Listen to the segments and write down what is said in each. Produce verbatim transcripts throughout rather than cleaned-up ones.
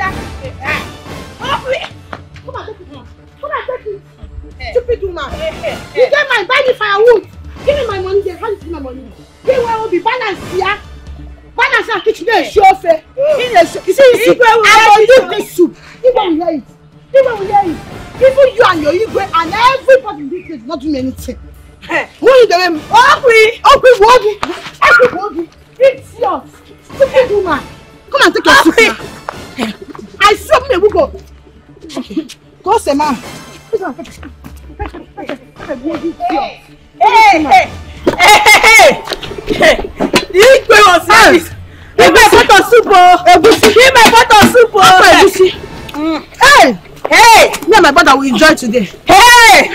here. Come on, take it. Come on, take it. Stupid woman. You get my buy the firewood. Give me my money. Then how you give me my money? They will be balanced here. Balance and kitchen. They show face. You see, you see, I will leave the soup. Even we hear it. Even we hear it. Even you and your Igwe and everybody in this place not doing anything. Who is the name? Equi! Equi Wogi! Equi Wogi! It's yours! Stupid woman! Come and take your soup. I saw me, we go! Go, Sema! Hey! Hey! Hey! Hey! Hey! The Igwe was nice! Give me a pot of soup! Give me a pot of soup! Hey! Hey! Me and my brother will enjoy today! Hey!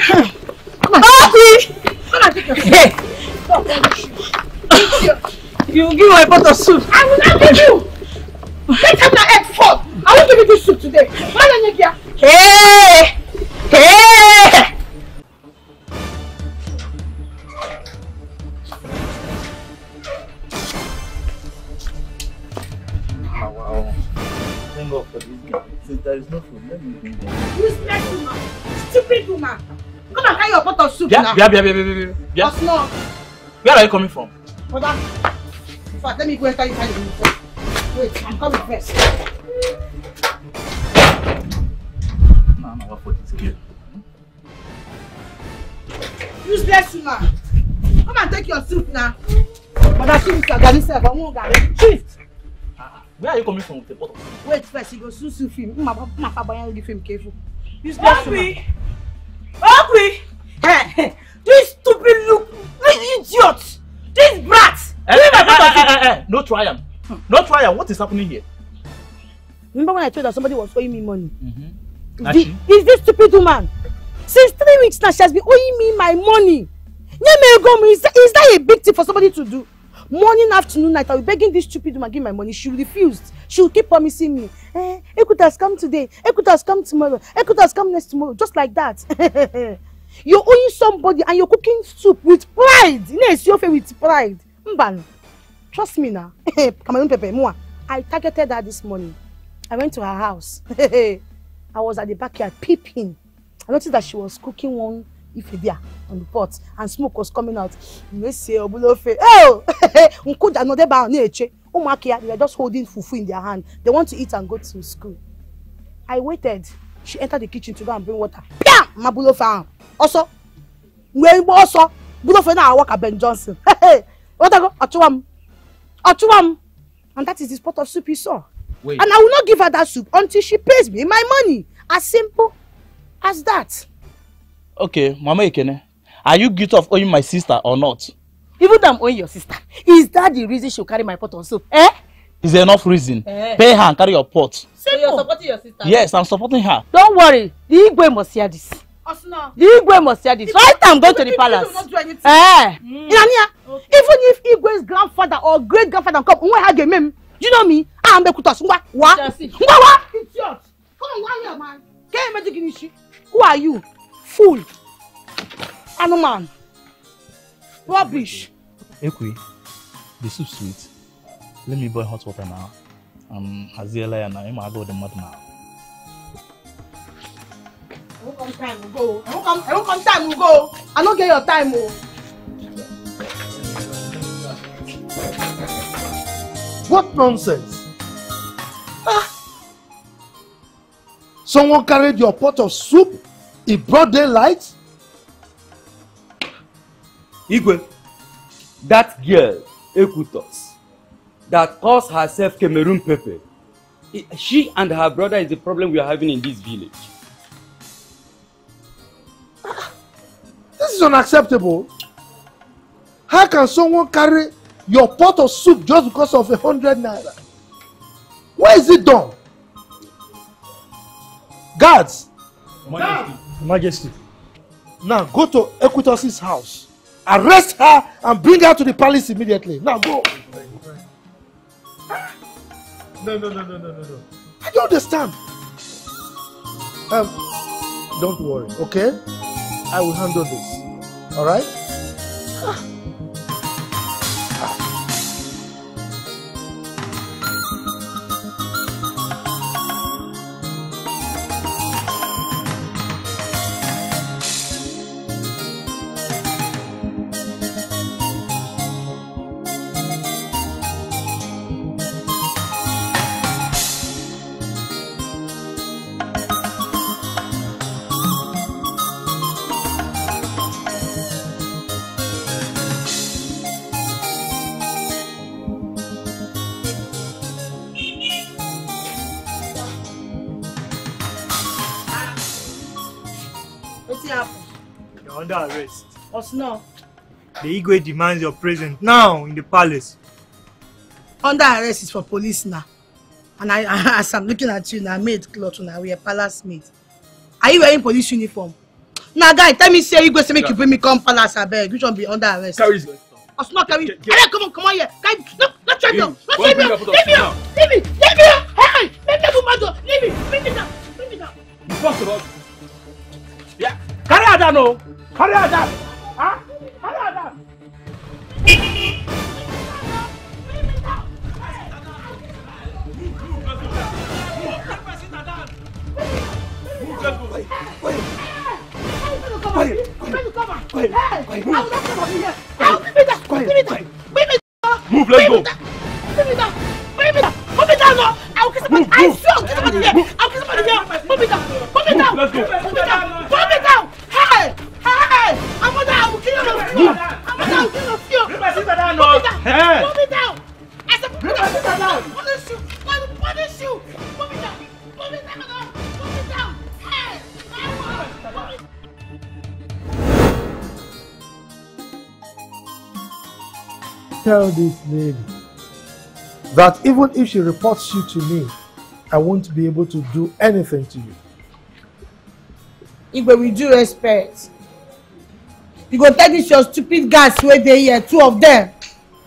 Equi! Hey! You give me a pot of soup. I will not give you. Let's have my egg fork. I will give you this soup today. Hey! Hey! Oh, wow. Thank God for this girl. Since there is no food, let me bring them. Useless woman. Stupid woman. Come and carry your pot of soup yeah, now. Yeah, yeah, yeah, yeah, yeah. What's not? Where are you coming from? Brother, in fact, let me go and tell you how you wait, I'm coming first. No, no, what for this girl? Useless woman. Come and take your soup now. Brother, she is Ghanaian server. I won't Ghanaian. Shift. Where are you coming from with the pot of soup? Wait first, you go soup soup film. My my father give him careful. Useless woman. Equi! Hey, this stupid look, this idiot, this brat! Hey, hey, hey, hey, hey. No triumph. No triumph. What is happening here? Remember when I told you that somebody was owing me money? Mm-hmm. The, is this stupid woman? Since three weeks now, she has been owing me my money. Is that, is that a big thing for somebody to do? Morning, afternoon, night, I was begging this stupid woman to give my money. She refused. She would keep promising me. Eh, Ekwutos come today. Ekwutos come tomorrow. Ekwutos come next tomorrow. Just like that. You're owing somebody and you're cooking soup with pride. You know, it's your face with pride. Mban, trust me now. Cameroon Pepper, moi. I targeted her this morning. I went to her house. I was at the backyard peeping. I noticed that she was cooking one Ifibia on the pot and smoke was coming out. Oh, they were just holding fufu in their hand. They want to eat and go to school. I waited. She entered the kitchen to go and bring water. Also, also, I work at Ben Johnson. And that is this pot of soup you saw. Wait. And I will not give her that soup until she pays me my money. As simple as that. Okay, Mama Ekene, are you guilty of owing my sister or not? Even though I'm owing your sister, is that the reason she'll carry my pot of soup? Eh? Is there enough reason? Eh. Pay her and carry your pot. So, so you're supporting your sister? Yes, I'm supporting her. Don't worry, the Igwe must hear this. Osuna. The Igwe must hear this. If right now I'm going to the palace. Not do anything. Eh? Mm. Inania, okay. Even if Igwe's grandfather or great grandfather come, do you know me? I'm the Ekwutos. What? What? What? It's yours. Come on, here, man. Can you imagine? Who are you? Fool, animal, rubbish. Equi, the soup sweet. Let me boil hot water now. Um, Aziela and I'm go the mud now. I won't come time we go. I won't come. I won't come time we go. I don't get your time, oh. What nonsense! Ah. Someone carried your pot of soup. It brought daylight. Igwe, that girl, Ekwutos, that calls herself Cameroon Pepper, she and her brother is the problem we are having in this village. Ah, this is unacceptable. How can someone carry your pot of soup just because of a hundred naira? Where is it done? Guards! Guards! Majesty. Now go to Ekwutos' house. Arrest her and bring her to the palace immediately. Now go. No, no, no, no, no, no, no. I don't understand. Um, don't worry, okay? I will handle this. All right? Ah. Ah. see happen? You're under arrest. What's now? The Igwe demands your presence now in the palace. Under arrest is for police now. And I, as I'm looking at you now, maid cloth now, we are palace maid. Are you wearing police uniform? Now, guy, tell me, say Igwe, say make you bring me come palace, I beg. You shouldn't be under arrest. Carry this. What's not carry? Come on, come on here. Guy, no, not try down. Not try down. Leave me out. Leave me. Leave me out. Hey, let me move my door. Leave me. Bring me down. Bring me down. First of all, yeah. Carry her down, no. Carry her down. Huh? Carry her down. Wait, wait. Quiet, quiet, quiet, quiet, move. Quiet, quiet. Move, let's go. Move me down, move me down, move me down, no. I'll kiss somebody, I swear I'll kiss somebody here. I'll kiss somebody here. Move me down, move me down, move me down, move me down. Hey, hey, I'm gonna, I will kill you, I'm gonna, I will kill you. Move me down, move me down. I said, move me down, punish you, punish you. Move me down, move me down, move me down. Tell this lady that even if she reports you to me, I won't be able to do anything to you. Igwe, with due respect, you go tell this your stupid guys where they here, two of them.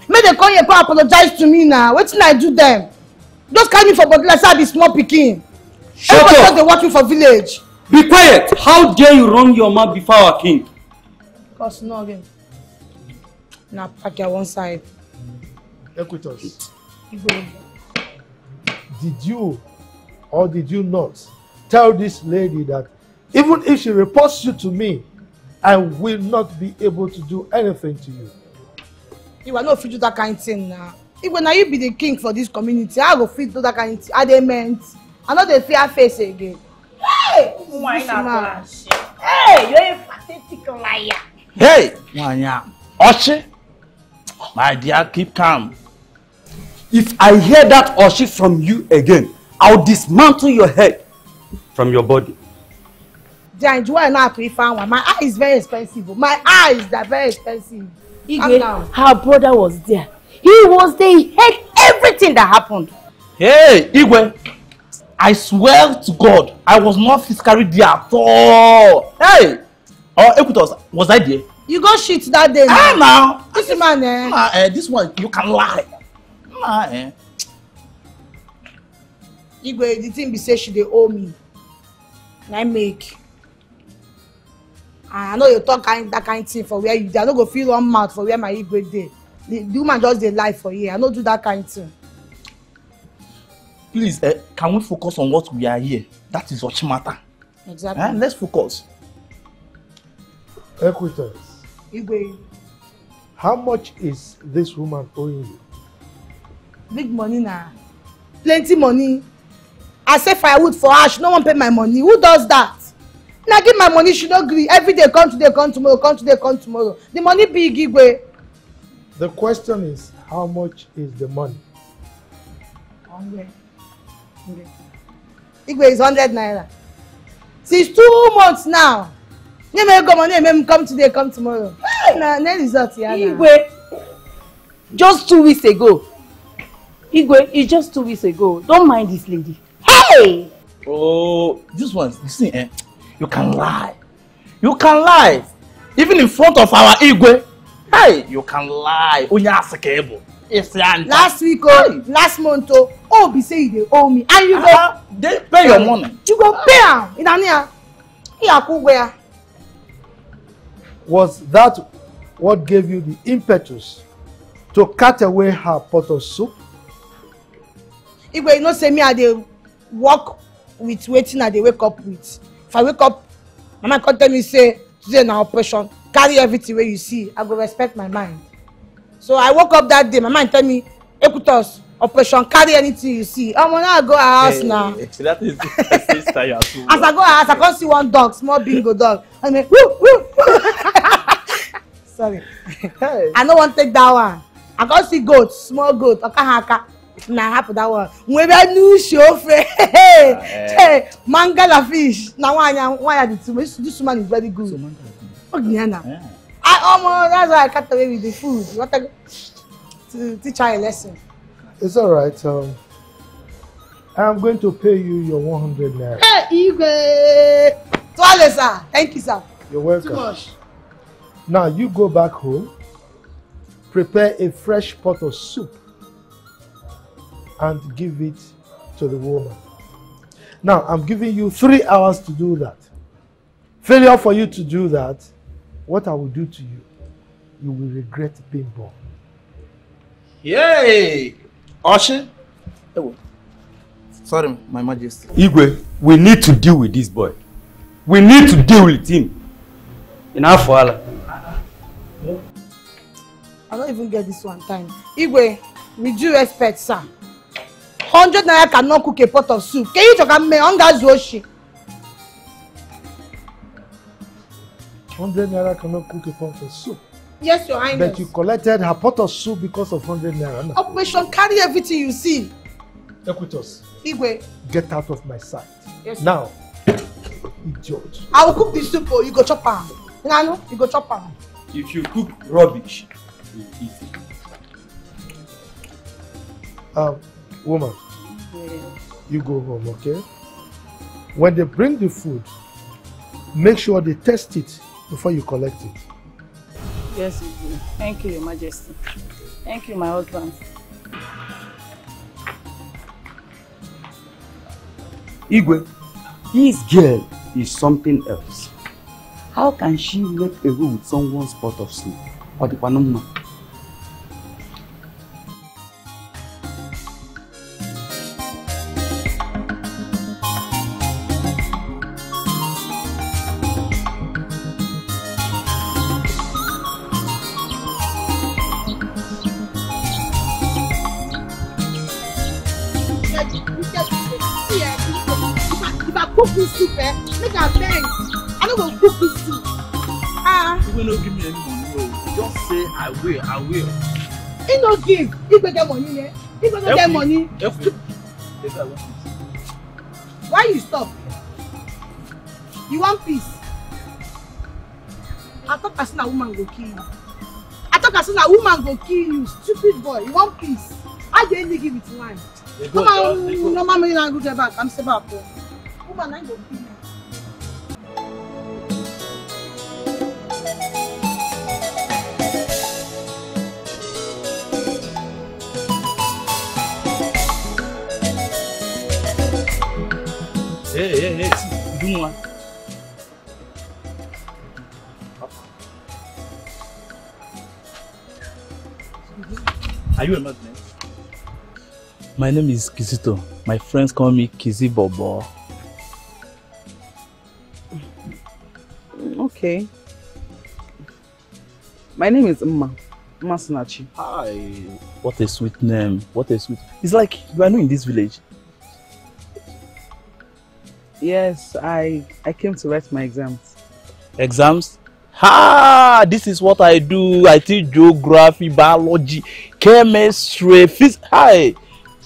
May they come here and apologize to me now. What did I do them? Just call me for body like this small pikin. Shut up! Because they watch me for village. Be quiet! How dare you run your mouth before our king? Because no again. Now pack your one side. Ekwutos. Did you or did you not tell this lady that even if she reports you to me, I will not be able to do anything to you? You are not free to do that kind of thing now. Even now you be the king for this community, I will free to do that kind of thing. Are they meant? I know they fear face again. Hey! Why not? Hey, you're a pathetic liar. Hey! Oshie, my dear, keep calm. If I hear that Oshie from you again, I'll dismantle your head from your body. My eye is very expensive. My eyes are very expensive. Igwe, her brother was there. He was there. He heard everything that happened. Hey, Igwe. I swear to God, I was not physically there at all. Hey! Oh, Ekwutos, was I there? You got shit that day. Ah, now. Nah. This man, eh? Nah, eh, this one, you can lie. Nah, eh. Igwe, the thing be say she dey owe me. And I make. I know you talk kind, that kind of thing for where you did. I don't go feel one mouth for where my Igwe did. The, the woman just dey lie for here. I don't do that kind of thing. Please, uh, can we focus on what we are here? That is what matter. Exactly. Eh? Let's focus. Equitors. Igwe. How much is this woman owing you? Big money now. Plenty money. I say firewood for ash. No one pay my money. Who does that? Now give my money. She don't agree. Every day, come today, come tomorrow, come today, come tomorrow. The money big, Igwe. The question is, how much is the money? one hundred. Igwe is one hundred naira. Since two months now. Come today, come tomorrow. Igwe, just two weeks ago. Igwe, it's just two weeks ago. Don't mind this lady. Hey! Oh, this one, you see, eh? You can lie. You can lie. Even in front of our Igwe. Hey, you can lie. Last week, oh, last month, oh, oh, be say they owe me. And you go, uh, they pay your money. You go pay them. In Ania, here could wear. Was that what gave you the impetus to cut away her pot of soup? If you not say me, I they walk with waiting. I they wake up with. If I wake up, Mama can tell me say today na operation. Carry everything where you see. I go respect my mind. So I woke up that day, my man tell me, Ekwutos, operation, carry anything you see. I'm gonna go to her house hey, now. Hey, that is sister you are too. As I go to her house, I can't see one dog, small bingo dog. I mean, woo, woo, woo. Sorry. Hey. I don't want to take that one. I can't see goats, small goat. I can't hack. Nah, happy that one. Maybe I knew show. Hey, say mangala fish. Now why why are this this woman is very good. So mangala fish. Oh, yeah. I almost that's why I cut away with the food. What a, to teach her a lesson. It's all right. Um, I'm going to pay you your one hundred naira. Hey, Igwe. Twale, sir. Thank you, sir. You're welcome. Too much. Now you go back home. Prepare a fresh pot of soup and give it to the woman. Now, I'm giving you three hours to do that. Failure for you to do that, what I will do to you, you will regret being born. Yay! Oshie? Sorry, my majesty. Igwe, we need to deal with this boy. We need to deal with him. Enough for Allah. I don't even get this one time. Igwe, with due respect, sir. Hundred naira cannot cook a pot of soup. Can you talk about me on that Oshie? Hundred naira cannot cook a pot of soup. Yes, your highness. But you collected her pot of soup because of hundred naira. Operation carry everything you see. Ekwutos. Igwe. Get out of my sight. Yes. Now, idiot. I will cook the soup for you. Go chop her. Nano, you go chop her. If you cook rubbish, you eat it. Um. Woman, you go home, okay? When they bring the food, make sure they test it before you collect it. Yes, you do. Thank you, Your Majesty. Thank you, my husband. Igwe, this girl is something else. How can she make a room with someone's pot of soup or the panama? I will, I will. He no give. He go get money, yeah? He go get money. Equi. Why you stop? You want peace? I thought I seen a woman go kill you. I thought I seen a woman go kill you, stupid boy. You want peace? I didn't give it to mine. Come on, no man, I go get back. I'm step up. Woman, I go kill you. Hey, hey, hey, see, do one. Are you a madman? My name is Kizito. My friends call me Kizibobo. Okay. My name is Uma. Uma Sunachi. Hi. What a sweet name. What a sweet... It's like you are new in this village. Yes, I I came to write my exams. Exams? Ha! This is what I do. I teach geography, biology, chemistry, physics. Hi!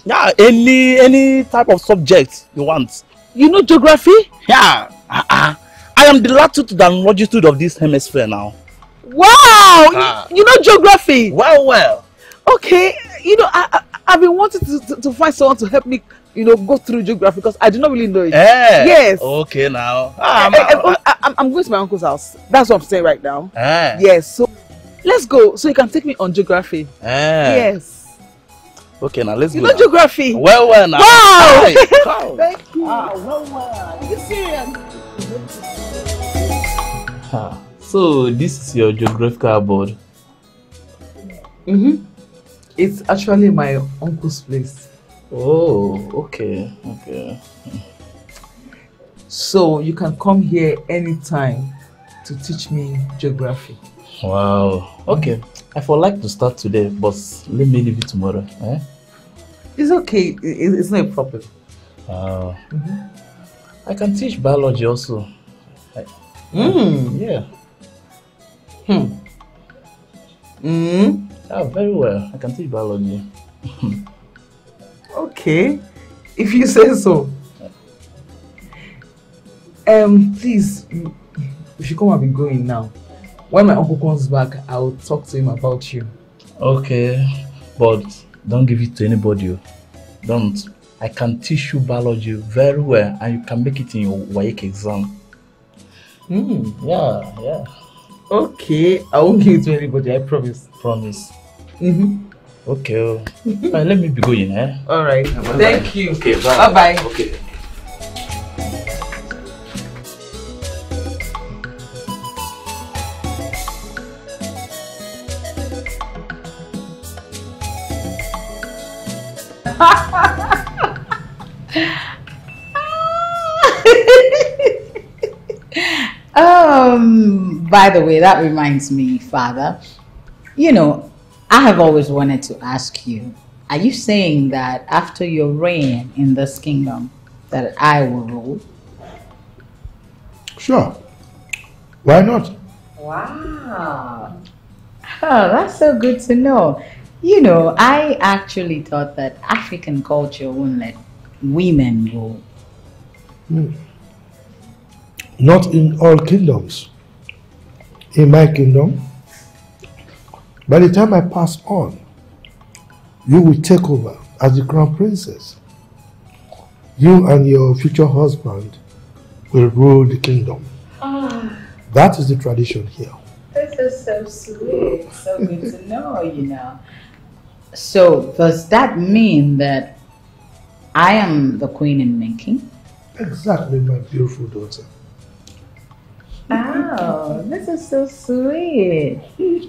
Yeah, any any type of subject you want. You know geography? Yeah. Uh -uh. I am the latitude and longitude of this hemisphere now. Wow! Ah. You, you know geography? Well, well. Okay. You know, I, I I've been wanting to, to to find someone to help me. You know, go through geography because I do not really know it. Hey, yes. Okay, now. I'm, I, I, I, I'm going to my uncle's house. That's what I'm saying right now. Hey. Yes. So let's go. So you can take me on geography. Hey. Yes. Okay, now let's you go. You know now. Geography. Well, well, now. Wow. Wow. Thank you. Ah, well, well. Are you serious? Huh. So this is your geographical board. Mm-hmm. It's actually my uncle's place. Oh, okay, okay. So you can come here anytime to teach me geography. Wow. Okay. I would like to start today, but let me leave it tomorrow. Eh? It's okay. It's not a problem. Wow. Mm-hmm. I can teach biology also. I... Mm. Yeah. Hmm. Mm. Ah, very well. I can teach biology. Okay, if you say so. Um, please, we should come and be going now. When my uncle comes back, I will talk to him about you. Okay, but don't give it to anybody. Don't. I can teach you biology very well, and you can make it in your W A E C exam. Mm, yeah, yeah. Okay, I won't give it to anybody, I promise. Promise. Mm-hmm. Okay. Right, let me be going, eh? All right. Bye-bye. Thank you. Okay, bye. Bye-bye. Okay. um, by the way, that reminds me, Father. You know, I have always wanted to ask you, are you saying that after your reign in this kingdom, that I will rule? Sure. Why not? Wow. Oh, that's so good to know. You know, I actually thought that African culture wouldn't let women rule. Mm. Not in all kingdoms. In my kingdom, by the time I pass on, you will take over as the crown princess. You and your future husband will rule the kingdom. Oh. That is the tradition here. This is so sweet. So good to know, you know. So, does that mean that I am the queen in making? Exactly, my beautiful daughter. Wow, this is so sweet.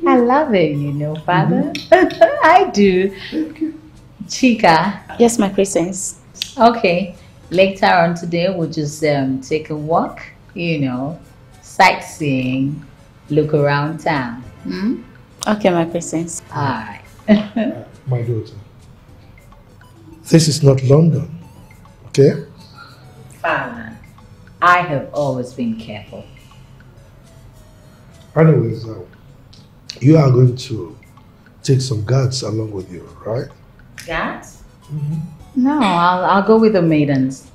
I love it, you know, Father. Mm-hmm. I do. Thank you. Chika. Yes, my princess. Okay, later on today, we'll just um, take a walk, you know, sightseeing, look around town. Hmm? Okay, my princess. All right. uh, my daughter, this is not London, okay? Father, I have always been careful. Anyways, uh, you are going to take some guards along with you, right? Guards? Mm-hmm. No, I'll, I'll go with the maidens.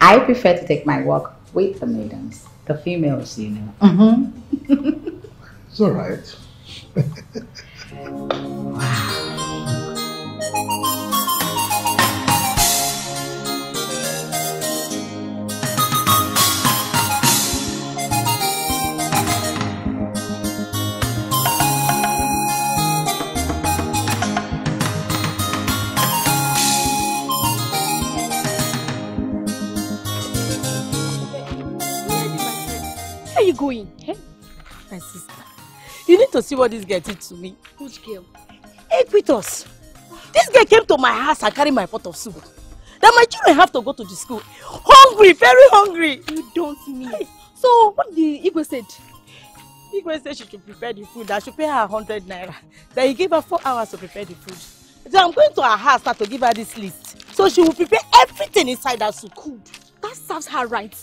I prefer to take my walk with the maidens, the females, you know. Mm-hmm. It's all right. Wow. Where are you going? Hey? My sister. You need to see what this girl did to me. Which girl? Ekwutos. This girl came to my house and carried my pot of soup. That my children have to go to the school. Hungry, very hungry. You don't mean. So what did Igwe said? Igwe said she should prepare the food. I should pay her one hundred naira. Then he gave her four hours to prepare the food. Then I'm going to her house to give her this list. So she will prepare everything inside that soup. Good. That serves her right.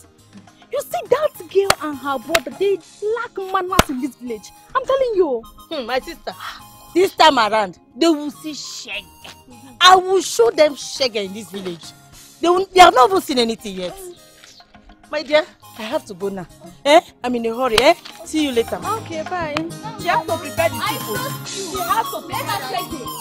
You see, that girl and her brother, they lack manners in this village. I'm telling you. Hmm, my sister. This time around, they will see shege. I will show them shege in this village. They, will, they have not even seen anything yet. My dear, I have to go now. Eh? I'm in a hurry. Eh? See you later. Okay, bye. She has to prepare the people. She has to prepare the people.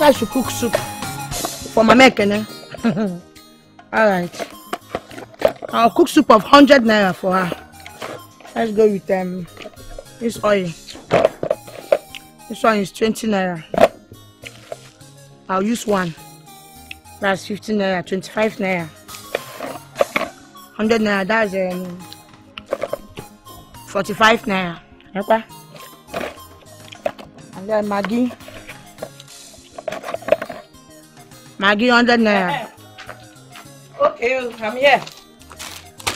I should cook soup for my mekene. Alright. I'll cook soup of one hundred naira for her. Let's go with um, this oil. This one is twenty naira. I'll use one. That's fifteen naira, twenty-five naira. one hundred naira, that's um, forty-five naira. Okay. And then Maggi. Maggie one hundred naira. Okay, I'm here.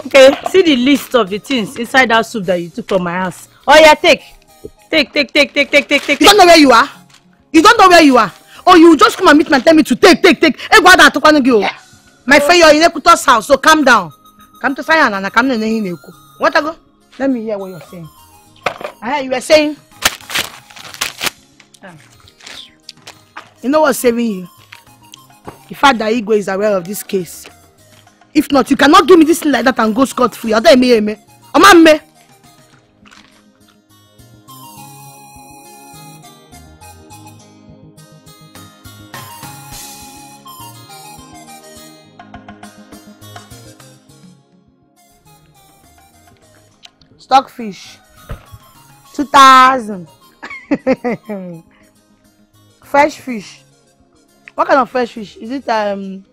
Okay, see the list of the things inside that soup that you took from my house. Oh yeah, take. Take, take, take, take, take, take, take. You don't know where you are? You don't know where you are? Or you just come and meet me and tell me to take, take, take. Yes. My friend, you're in Ekwutos' house, so calm down. Come to Sayana and I come to Nehineko. What ago? Let me hear what you're saying. I hear you were saying. Um, you know what's saving you? The fact that Igwe is aware of this case. If not, you cannot give me this thing like that and go scot-free. I'll tell me, me. I'm me. Stockfish, two thousand. Fresh fish. What kind of fresh fish? Is it um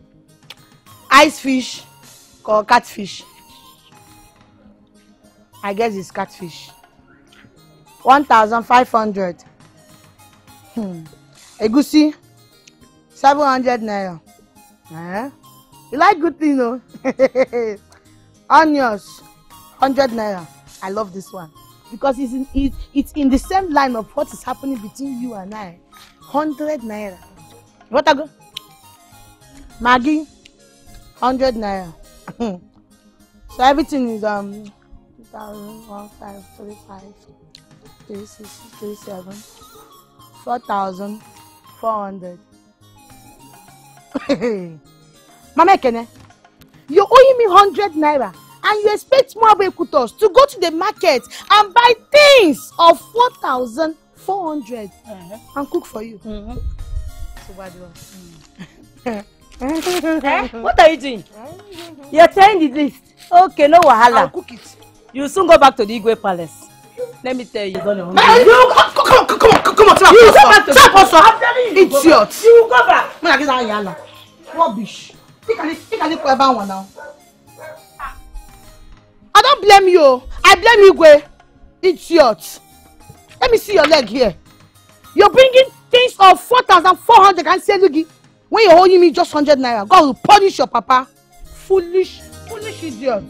ice fish or catfish? I guess it's catfish. One thousand five hundred. Hmm. Egusi, seven hundred naira. Eh? You like good thing though. Onions, hundred naira. I love this one because it's in, it, it's in the same line of what is happening between you and I. Hundred naira. What I go? Maggi, hundred naira. So everything is um two thousand one five three five three six three seven four thousand four hundred. Mama Kene, you owe me hundred naira. And you expect more Ekwutos to go to the market and buy things of four thousand four hundred uh-huh. and cook for you. Mm-hmm. So bad one. Mm. Eh? What are you doing? You're telling the list. Okay, no wahala. I'll cook it. You'll soon go back to the Igwe Palace. Let me tell you. You're gonna hungry. Come on, come on, come on. You'll go back to the Igwe Palace. Idiot. You'll go back. Rubbish. Pick a little one now. I don't blame you. I blame Igwe. Idiot. Let me see your leg here. You're bringing things of four thousand four hundred and say, look, when you're holding me just one hundred naira, God will punish your papa. Foolish, foolish idiot.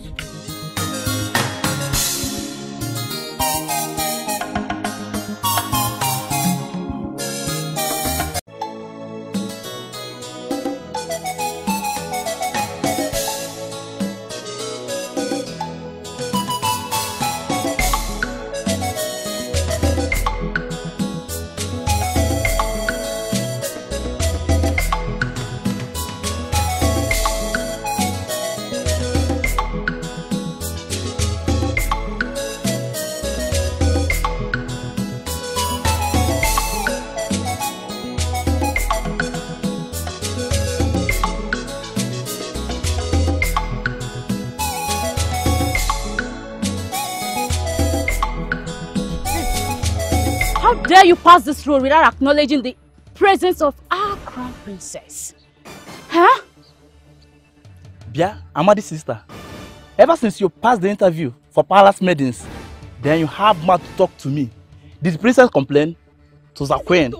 Dare you pass this road without acknowledging the presence of our crown princess? Huh? Bia, Amadi's sister, ever since you passed the interview for palace maidens, then you have mouth to talk to me. Did the princess complain to the queen?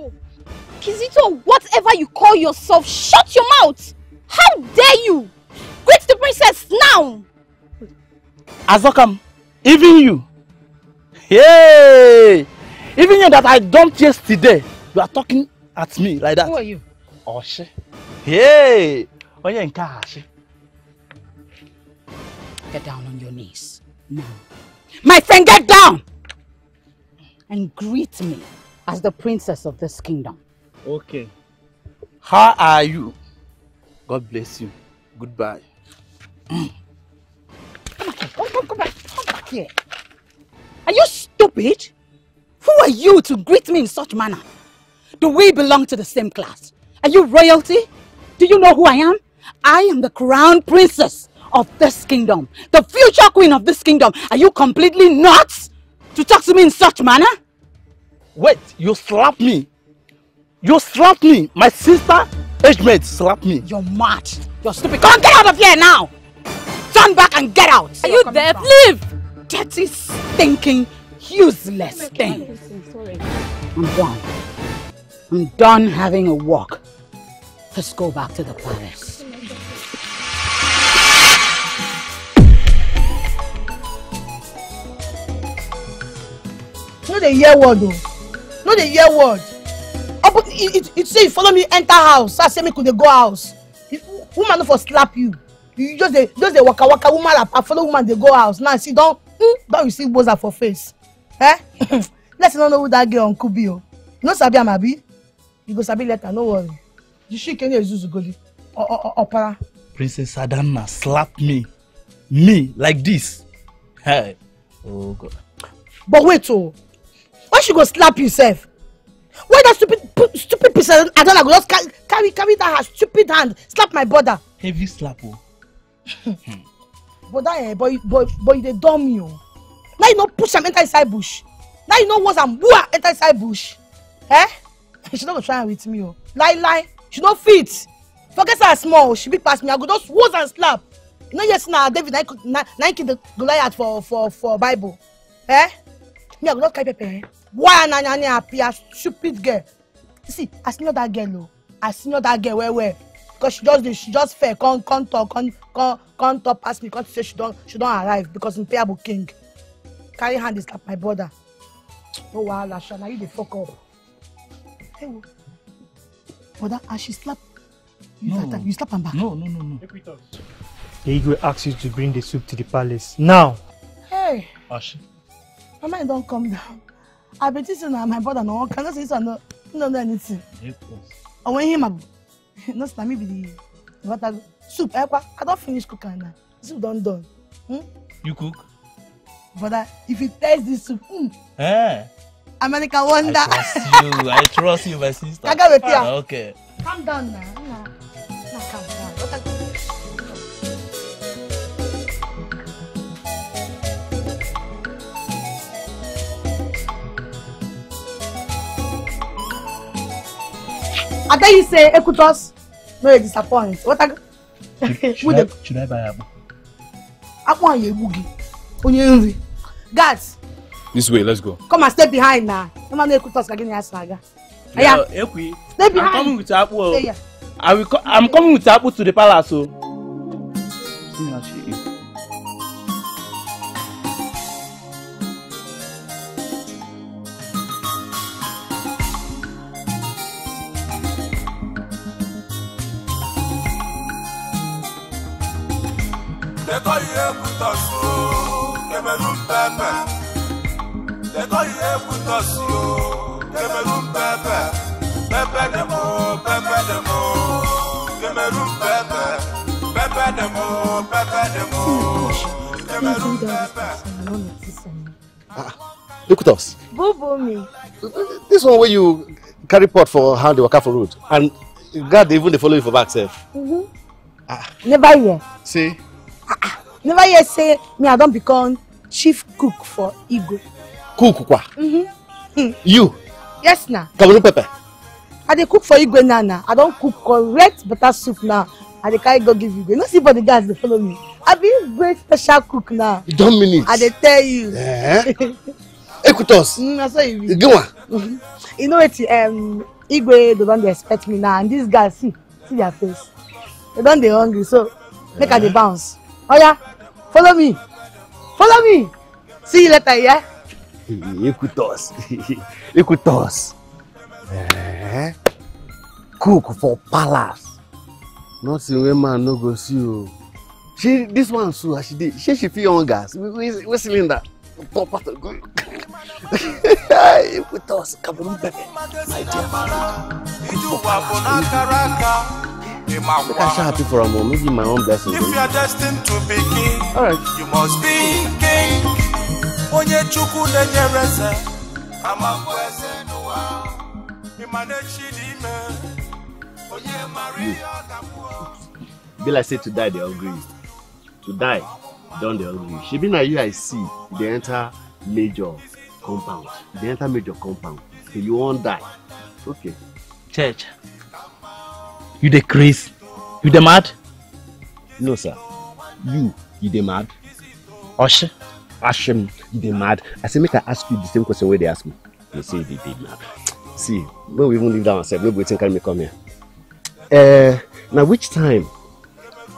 Kizito, whatever you call yourself, shut your mouth! How dare you! Greet the princess now! Azokam, even you! Yay! Even you that I dumped yesterday, you are talking at me like that. Who are you? Oshie. Hey! Onye nka Oshie. Get down on your knees. Now. My friend, get down! And greet me as the princess of this kingdom. Okay. How are you? God bless you. Goodbye. Mm. Come back here. Come, come, come back. Come back here. Are you stupid? Who are you to greet me in such manner? Do we belong to the same class? Are you royalty? Do you know who I am? I am the crown princess of this kingdom. The future queen of this kingdom. Are you completely nuts to talk to me in such manner? Wait, you slapped me. You slapped me. My sister, age mate, slapped me. You're mad. You're stupid. Come on, get out of here now. Turn back and get out. Are you there? Leave. Dirty, stinking, useless thing. I'm done. I'm done having a walk. Let's go back to the palace. no dey hear word though. No dey hear word. But it, it, it say you follow me enter house. I say me could they go house. If, woman no for slap you. You just they just they waka waka woman. I follow woman they go house. Now see don't mm, don't you see boza for face. Eh? Let's not know who that girl on could be. You no sabi amabi. You go sabi later. No worry. You shake any zuzu goli. Or or or para. Princess Adanna slapped me, me like this. Hey, oh God. But wait, oh, why she go slap yourself? Why that stupid, stupid Princess Adanna go just carry, carry that her stupid hand slap my brother? Heavy slap, oh. Brother, eh, boy, boy, boy, they dumb you. Now you no push him enter inside bush. Now you no was and bua enter inside bush. Eh? She not go try with me, oh. Lie, lie. She no fit. Forget her small, she big past me. I go just woos and slap. You know, yes, now David, I could not the Goliath for for for Bible. Eh? Me, I go not carry Pepe. Why an an appear stupid girl? You see, I see not that girl, though. I see not that girl where where because she just she just fair. Can't can't talk, can't can't, can't talk past me. Can't say she don't she don't arrive because in payable king. Carry hand is slap my brother. Oh wow, Lasha, now you the fuck up. Hey, brother, and she slap. You, no. You slap him back. No, no, no, no. Ekwutos. The Igwe asks you to bring the soup to the palace. Now! Hey! Oshie. My mind don't come down. I've been teaching my brother no one cannot say so no no do anything. Ekwutos. I want him up. No, it's not me with the water. Soup, I don't finish cooking now. Soup don't done. Hmm? You cook? Brother, if you taste this soup, mm, eh? America wonder. I trust you. I trust you, my sister. I got it here. Ah, okay. Calm down now. Nah. Nah, calm down. What are you doing? I tell you say, Ekwutos, no you disappoint. What are you? Should, I, should I buy a book? I want you boogie. Guys. This way, let's go. Come and stay behind now. Come on, Ekwutos, again, yes, Naga. Yeah, Equi. Stay behind. I'm coming with apple. Stay here. I will. Co I'm coming with apple to the palace. So. See how she is. They call you Ekwutos, Cameroon Pepper. They call you Ekwutos. Cameroon Pepper, Pepe demo, Pepe demo, Cameroon Pepper, Pepe demo, Pepe demo, Cameroon Pepper. Ah, look at us. Bobo me. This one where you carry pot for hand the waka for road, and God even they follow you for back self. Mm-hmm. Ah. Never hear. See. Ah, never hear say me I don't become chief cook for Igwe. Cook kwa. Mm-hmm. You? Yes, na. Cameroon Pepper. I dey cook for Igwe now, now. I don't cook correct butter soup now. I dey carry go give Igwe. No see but the guys they follow me. I be Igwe special cook now. You don't mean it. I dey tell you. Yeah. Ekwutos. Mm, I saw you. You go on. You know what? Um, Igwe they don't expect me now, and these guys see see their face. They don't dey hungry, so make I dey bounce. Oh yeah, follow me, follow me. See you later, yeah. Ekwutos, Ekwutos, eh? Cook for palace. Nothing where man no go see you. She, this one so as she did. She she feel on gas. We we cylinder. Pop out go. Ekwutos, Cameroon Pepper. My dear. I'm happy for a moment. Maybe my own blessing. If you are destined to be king, all right, you must be king. Onye chukwu na-enyereze amagbo eze n'ụwa imanechi n'ime onye maria gakwuo. Be like say to die they hungry. To die don they hungry. She be na you I see they enter major compound. They enter major compound. So you won't die. Okay. Church. You dey crazy. You dey mad? No sir. You you dey mad? Oshie. Ask him, they mad. I say, make I ask you the same question where they ask me. They say they did mad. See, when we even leave that ourselves, we waiting can we come here. Uh, now which time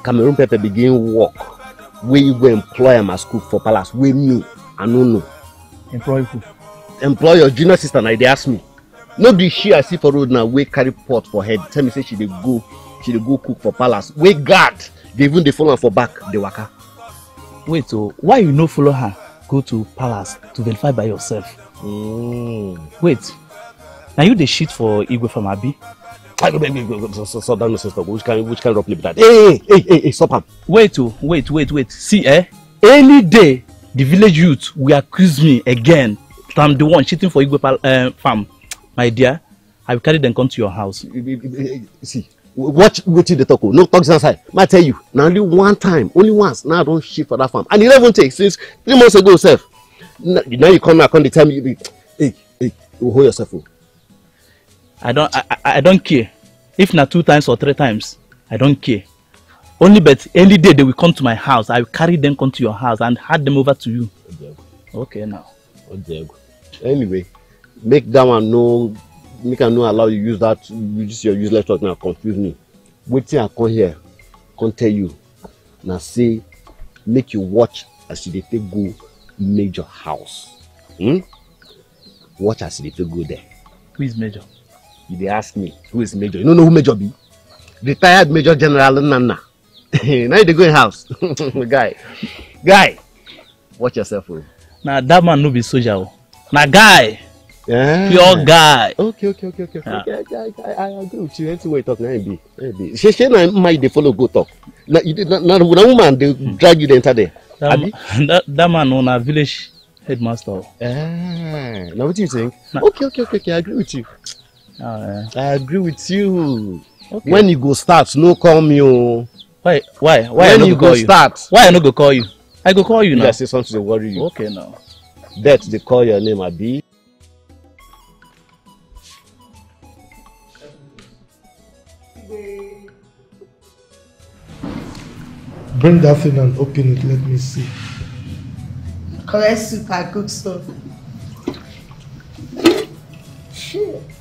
Cameroon Pepper begin work? Where you go employ him as cook for palace? Where me? I don't know. Employ who? employ your junior sister now, they ask me. No be she I see for road now, we carry pot for head. Tell me say she dey go, she dey go cook for palace. We guard, they even they follow her for back, they waka. Wait, so why you no follow her? Go to palace to verify by yourself. Mm. Wait, now you the shit for Igwe from Abi? So down sister, which can which can rock me that? Hey, hey, hey, hey, stop him. Wait, oh, wait, wait, wait. See, eh? Any day the village youth will accuse me again. I'm the one cheating for Igwe uh, farm. My dear, I will carry them come to your house. See, watch with the talk. No talks inside. I tell you, now only one time, only once. Now I don't shit for that farm, and it even takes since three months ago, self. Now you come now, come the time you be, hey, hey, hold yourself. Oh. I don't, I, I don't care. If not two times or three times, I don't care. Only but any day they will come to my house. I will carry them come to your house and hand them over to you. Okay, now. Anyway, make that one no, make I no allow you use that. You just your useless talk now confuse me. Wait till I come here, come tell you. Now say, make you watch as they take go major house. Hmm? Watch as they take go there. Who is major? They ask me who is major. You don't know who major be? Retired Major General Nana. Now they go in house. guy, guy, watch yourself. Oh. Now that man no be soldier. Now guy, yeah. Pure guy. Okay, okay, okay, okay. Yeah. okay I, I, I agree with you. Anything we talk now, be, be. She she na my they follow go talk. Now you did not. Now woman they drag you the entire day. That that man on a village headmaster. Ah, now what do you think? Nah. Okay, okay, okay, okay. I agree with you. Uh, I agree with you. Okay. When you go start, no call me. Oh. Why? Why? Why? When I you go start, you? Why I no go call you? I go call you now. Yes, it's something to worry you. Okay, now. That they call your name, Abi. Bring that thing and open it. Let me see. Correct soup, I cook stuff.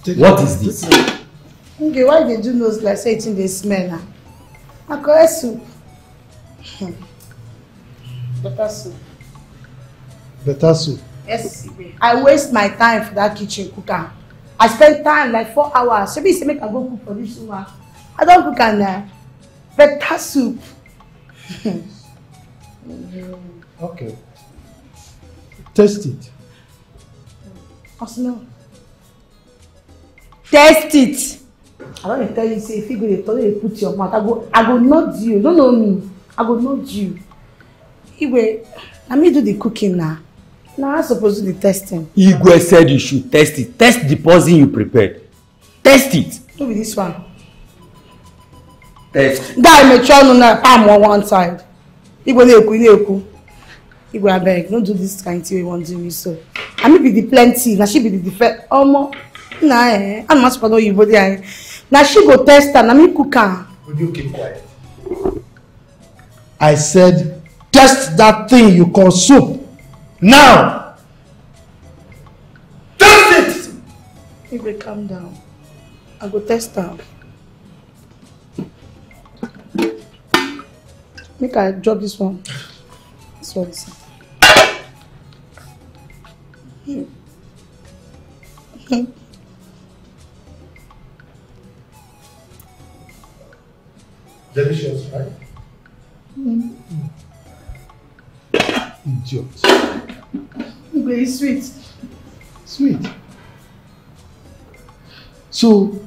Take what is this? Okay, why they do nose like say they smell? I correct soup. Better soup. Better soup? Yes. I waste my time for that kitchen cooker. I spend time like four hours. Maybe say make I go cook for this one. I don't cook and uh, better soup. Okay. Taste it. I smell. Test it. I don't tell you, say, if you go to the toilet, you put your mouth. I go, I go nod you. You don't know me. I go nod you. Igwe, let me do the cooking now. Now I'm supposed to do the testing. Igwe said you should test it. Test the poison you prepared. Test it. Do with this one. Test. That I may try to not palm on one side. Igwe, Igwe, I beg, don't do this kind of thing you want to do me so. I may be the plenty. Now she be the first. Almost. Nah, eh? I'm not supposed to know you, but eh? Now she go test and I'm cooking. Would you keep quiet? I said, test that thing you call soup. Now! Test it! If we calm down, I go test her. Make I drop this one. This one. Hmm. Hmm. Delicious, right? Mm. Mm. Idiot. Very sweet. Sweet. So,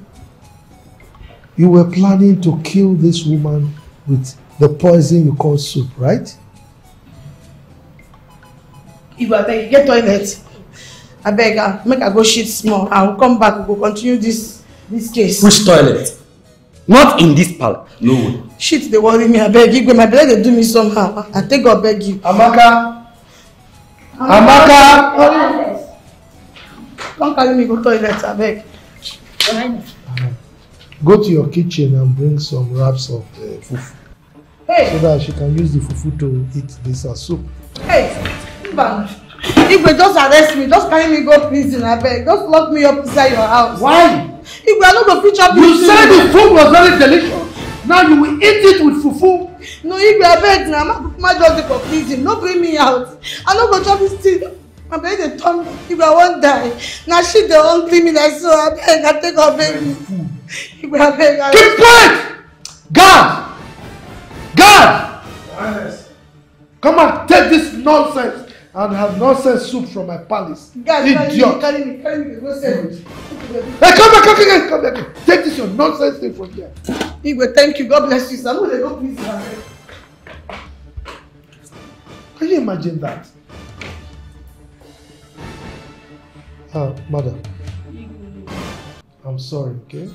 you were planning to kill this woman with the poison you call soup, right? If I beg, get toilet. I beg, I make I go shit small. I will come back. We will continue this this case. Which toilet? Not in this palace. No way. Shit, they worry me. I beg you. My brother, they do me somehow. I take God, beg you. Amaka. Amaka. Amaka. Don't carry me go to the toilet. I beg. Go to your kitchen and bring some wraps of uh, fufu. Hey. So that she can use the fufu to eat this as soup. Hey, Igwe, just arrest me. Just carry me go prison. I beg. Just lock me up inside your house. Why? If we are not going to feature you prison. Said the food was very delicious. Now you will eat it with fufu. No, if we are bad now, I'm not going to go for prison. Don't bring me out. I'm not going to chop this thing. I beg the turn if I won't die. Now she the only me that so I beg I take her baby. If I beg I keep quiet! God! God! Yes. Come and take this nonsense and have nonsense soup from my palace. God, idiot! Carry me, carry me, no sense. Hey, come back, come back, come back. Take this your nonsense thing from here. Igwe, thank you. God bless you, sir. No, they don't please her. Can you imagine that? Uh, madam, I'm sorry, okay?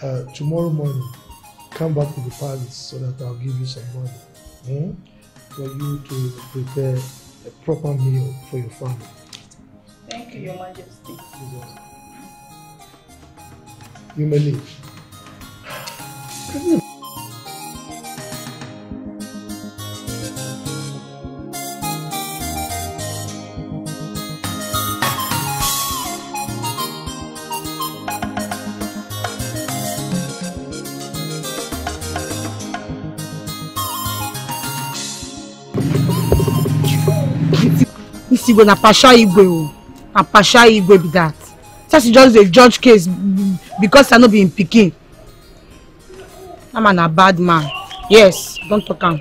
Uh, tomorrow morning, come back to the palace so that I'll give you some money hmm? for you to prepare a proper meal for your family. Thank you, Your Majesty. You may leave. Can you Igwe na Pasha Igwe, and Pasha Igwe be that. Such just a judge case because I no be in Pikin. I'm an a bad man. Yes, don't talk am.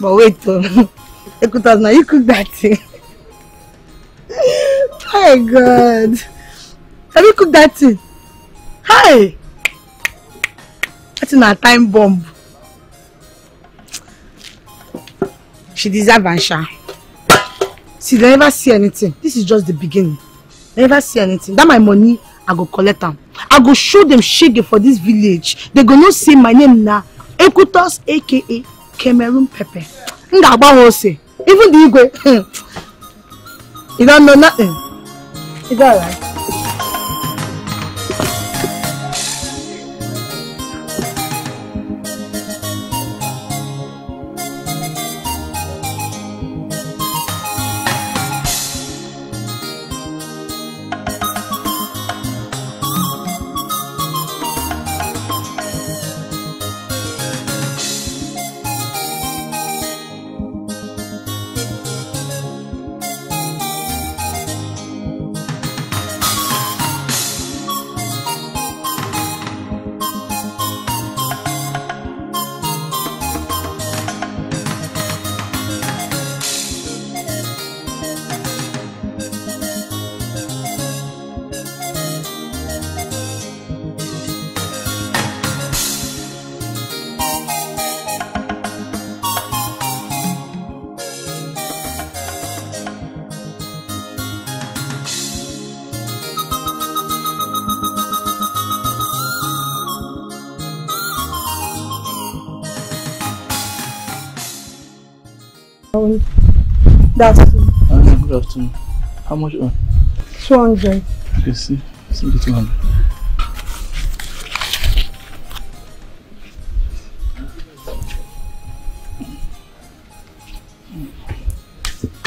But wait, Ekwutos, now you cook that thing. My God, have you cooked that thing? Hi, that's in a time bomb. She deserves Ansha. She never see anything. This is just the beginning. Never see anything. That my money, I go collect them. I go show them shege for this village. They go not say my name now. Ekwutos, aka Cameroon Pepper. Even the Igwe, you don't know nothing. Is that right? That's uh, good afternoon. How much on? two hundred. Okay, see. See the two hundred.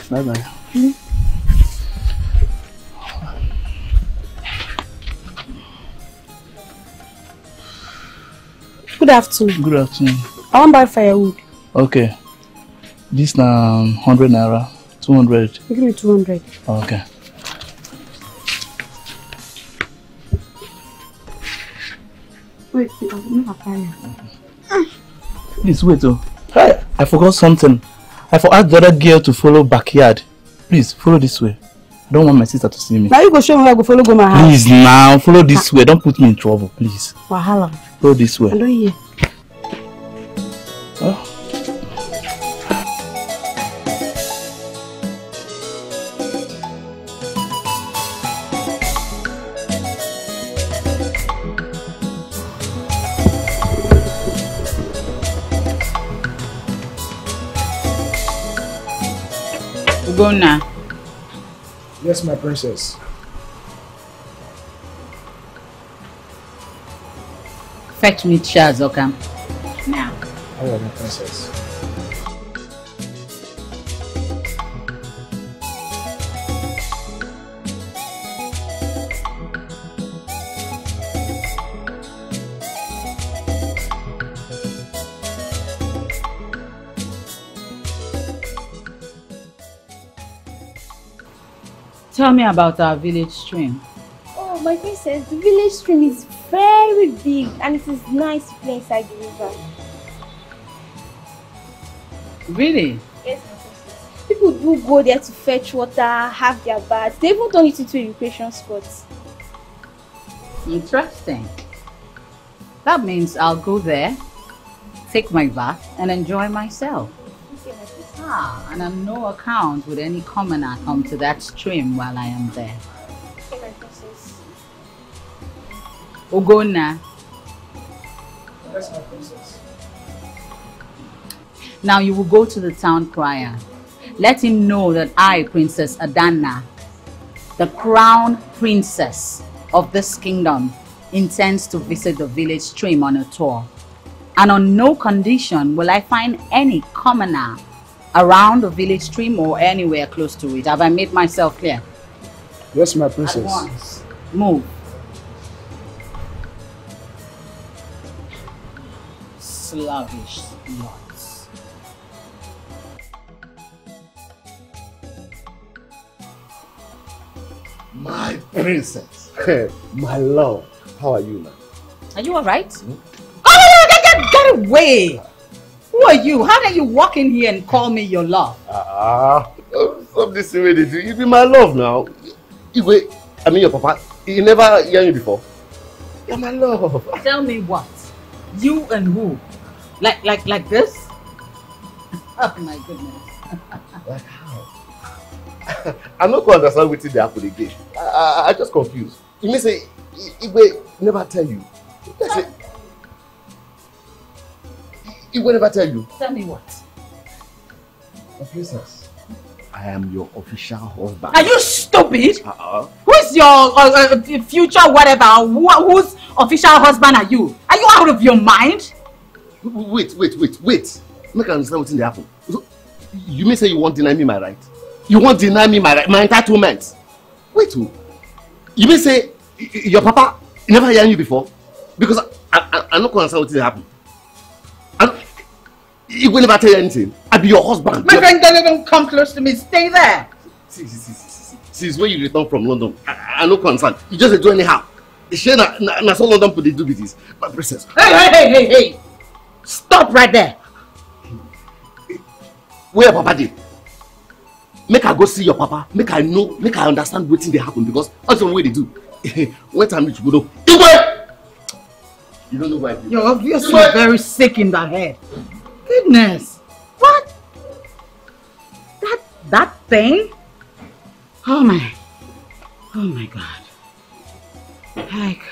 Bye bye. Mm-hmm. Good afternoon. Good afternoon. I want to buy firewood. Okay. This now um, one hundred naira. two hundred. Give me two hundred. Okay. Wait, I don't have fire. Please wait, oh. I, I forgot something. I forgot the other girl to follow backyard. Please, follow this way. I don't want my sister to see me. Now you go show her, I go follow go my house. Please, now, follow this way. Don't put me in trouble, please. Wahala. Follow this way. I don't hear. Oh. Go now. Yes, my princess. Fetch me chair, Zokam. Now. Hello, my princess. Tell me about our village stream. Oh, my princess, the village stream is very big and it is nice to play inside the river. Really? Yes, my princess. People do go there to fetch water, have their baths. They even turn it into a recreation spot. Interesting. That means I'll go there, take my bath, and enjoy myself. Ah, and on no account would any commoner come to that stream while I am there. Ogona. That's my princess. Now you will go to the town crier. Let him know that I, Princess Adanna, the crown princess of this kingdom, intends to visit the village stream on a tour. And on no condition will I find any commoner around the village stream or anywhere close to it. Have I made myself clear? Yes, my princess. At once. Move. Slavish lots. My princess. Hey, my love. How are you, man? Are you all right? Hmm? Oh, get, get, get away! Who are you? How dare you walk in here and call me your love? Ah, uh, stop this serenity. You be my love now. Igwe, I mean your papa, he never heard you before. You're my love. Tell me what? You and who? Like, like, like this? Oh my goodness. Like how? I'm not going to understand what they are for the game. I, I, I just confused. You may say, Igwe never tell you. That's it. He will never tell you. Tell me what? My princess, I am your official husband. Are you stupid? Uh-uh. Who is your uh, uh, future whatever? Who, whose official husband are you? Are you out of your mind? Wait, wait, wait, wait. Make I understand what's in the apple. You may say you won't deny me my right. You won't deny me my right, my entitlement. Wait, you may say your papa never heard you before because I, I, I'm not going to understand what's in the apple. He will never tell you anything. I'll be your husband. My friend, don't even come close to me. Stay there. See, see, see, see. See, it's when you return from London. I, I no concern. You just do anyhow. Share na na so London put the do with this. My princess. Hey, hey, hey, hey, hey! Stop right there. Where Papa did? Make her go see your Papa. Make her know. Make her understand what they happen because that's the way they do. When time reach, go do. You don't know why. I do. You're obviously Igwe. Very sick in the head. Goodness, what? That that thing? Oh my, oh my God! Like,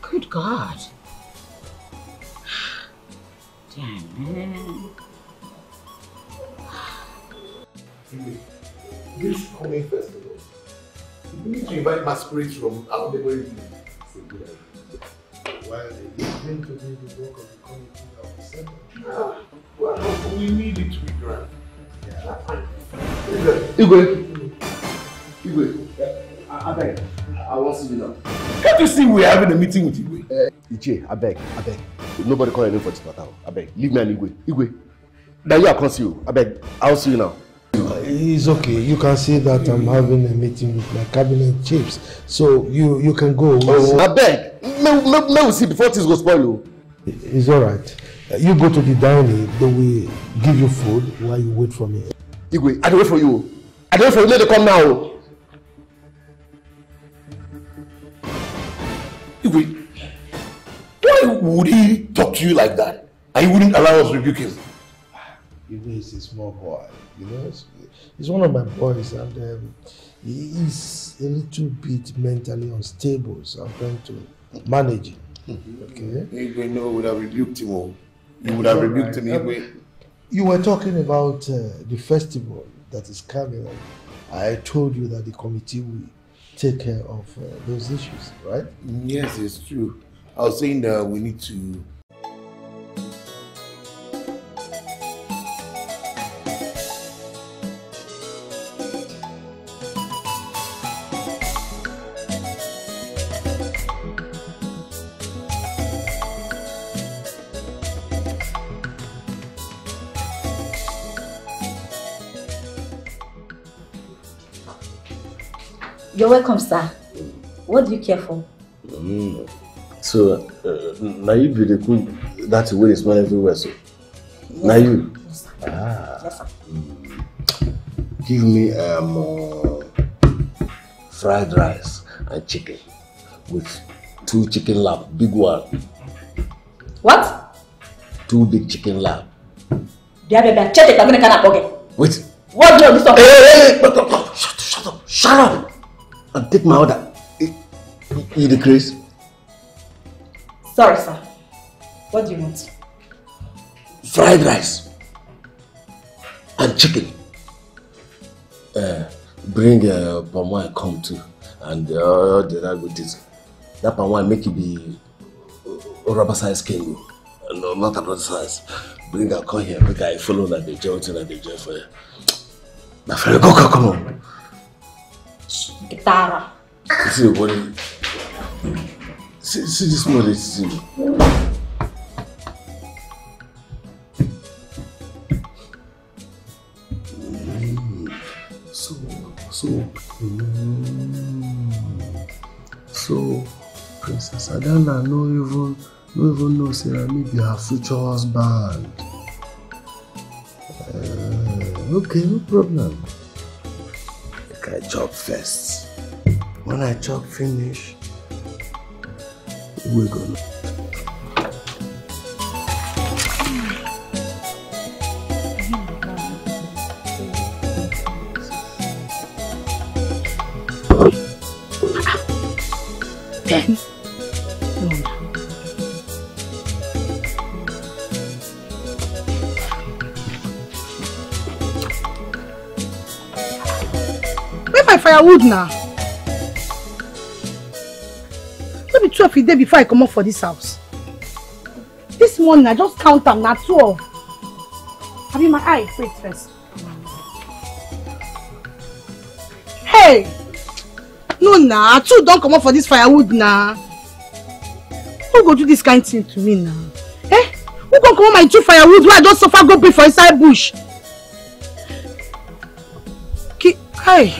good God! Damn man! This coming festival, you need to invite masquerades from out the way. While they begin to do the work of the community of the center. Ah, well, we need it to be grand. Yeah. Igwe, Igwe, I beg, I want to see you now. Can't you see we're having a meeting with Igwe? Uh, Iche, I beg, I beg. Nobody call your name for this matter. I beg, leave me and Igwe. Igwe, now you are going to see you. I beg, I'll see you now. Uh, it's okay. You can see that I'm having a meeting with my cabinet chiefs, so you you can go. Oh, I beg. May we see before things go spoil you. It's all right. Uh, you go to the dining. They will give you food while you wait for me. Igwe, I don't wait for you. I don't wait for you. Let them come now. Igwe, why would he talk to you like that? And he wouldn't allow us to rebuke him. Igwe is a small boy. You know, he's one of my boys, and um, he is a little bit mentally unstable, so I'm trying to manage him. Okay? Igwe, no, would have rebuked him all. You would have rebuked him, Igwe. You were talking about uh, the festival that is coming up. I told you that the committee will take care of uh, those issues, right? Yes, it's true. I was saying that we need to. You're welcome, sir. What do you care for? Mm. So, uh, now you be the cook that way is not everywhere, so. Yes, now you? Yes, sir. Ah. Yes, sir. Mm. Give me um, uh, fried rice and chicken with two chicken lap, big one. What? Two big chicken lap. Wait. What do you do? Hey, hey, hey. Shut up, shut up, shut up. I'll take my order. You decrease. Sorry, sir. What do you want? Fried rice and chicken. Uh, bring uh, palm wine come too, and uh, that with this. That palm wine make it be rubber size can, no, not another size. Bring her come here, make her follow that they join, that they join for you. My friend, go, go, come on. Guitar. See what? See, see this morning. See. Mm. So, so, mm. so, Princess Adanna no even, no even know Sarah may be her future husband. Uh, okay, no problem. Make I chop first. When I chop finish, we're gonna. Ben, Luna. Where my firewood now? Twelve a day before I come up for this house. This morning I just count them now twelve. I mean my eye, wait first. Hey! No nah, two don't come up for this firewood now. Nah. Who go do this kind of thing to me now? Nah? Eh? Who gonna come up my two firewood where I just suffer go pay for inside bush? Ki hey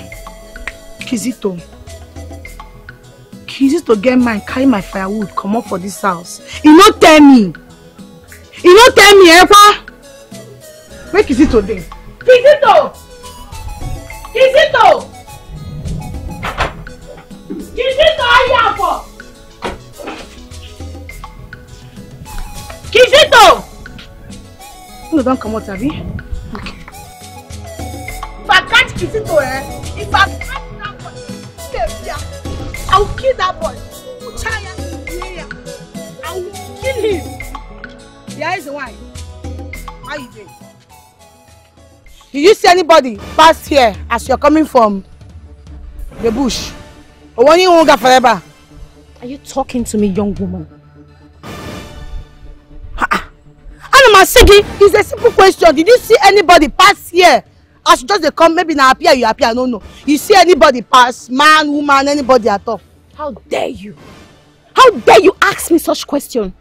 Kizito. He used to get mine, carry my firewood, come up for this house. He not tell me. He not tell me ever. Where is it today? Kizito! Kizito! Kizito, I am for. Kizito! No, don't come out, Abby. Okay. If I catch Kizito, eh? If I catch that one, step yeah. I will kill that boy. I will kill him. There is the one. How you doing? Did you see anybody pass here as you're coming from the bush? Or one you won't get forever? Are you talking to me, young woman? It's a simple question. Did you see anybody pass here? As you just they come, maybe now appear, you appear, no, no. You see anybody pass, man, woman, anybody at all. How dare you? How dare you ask me such question?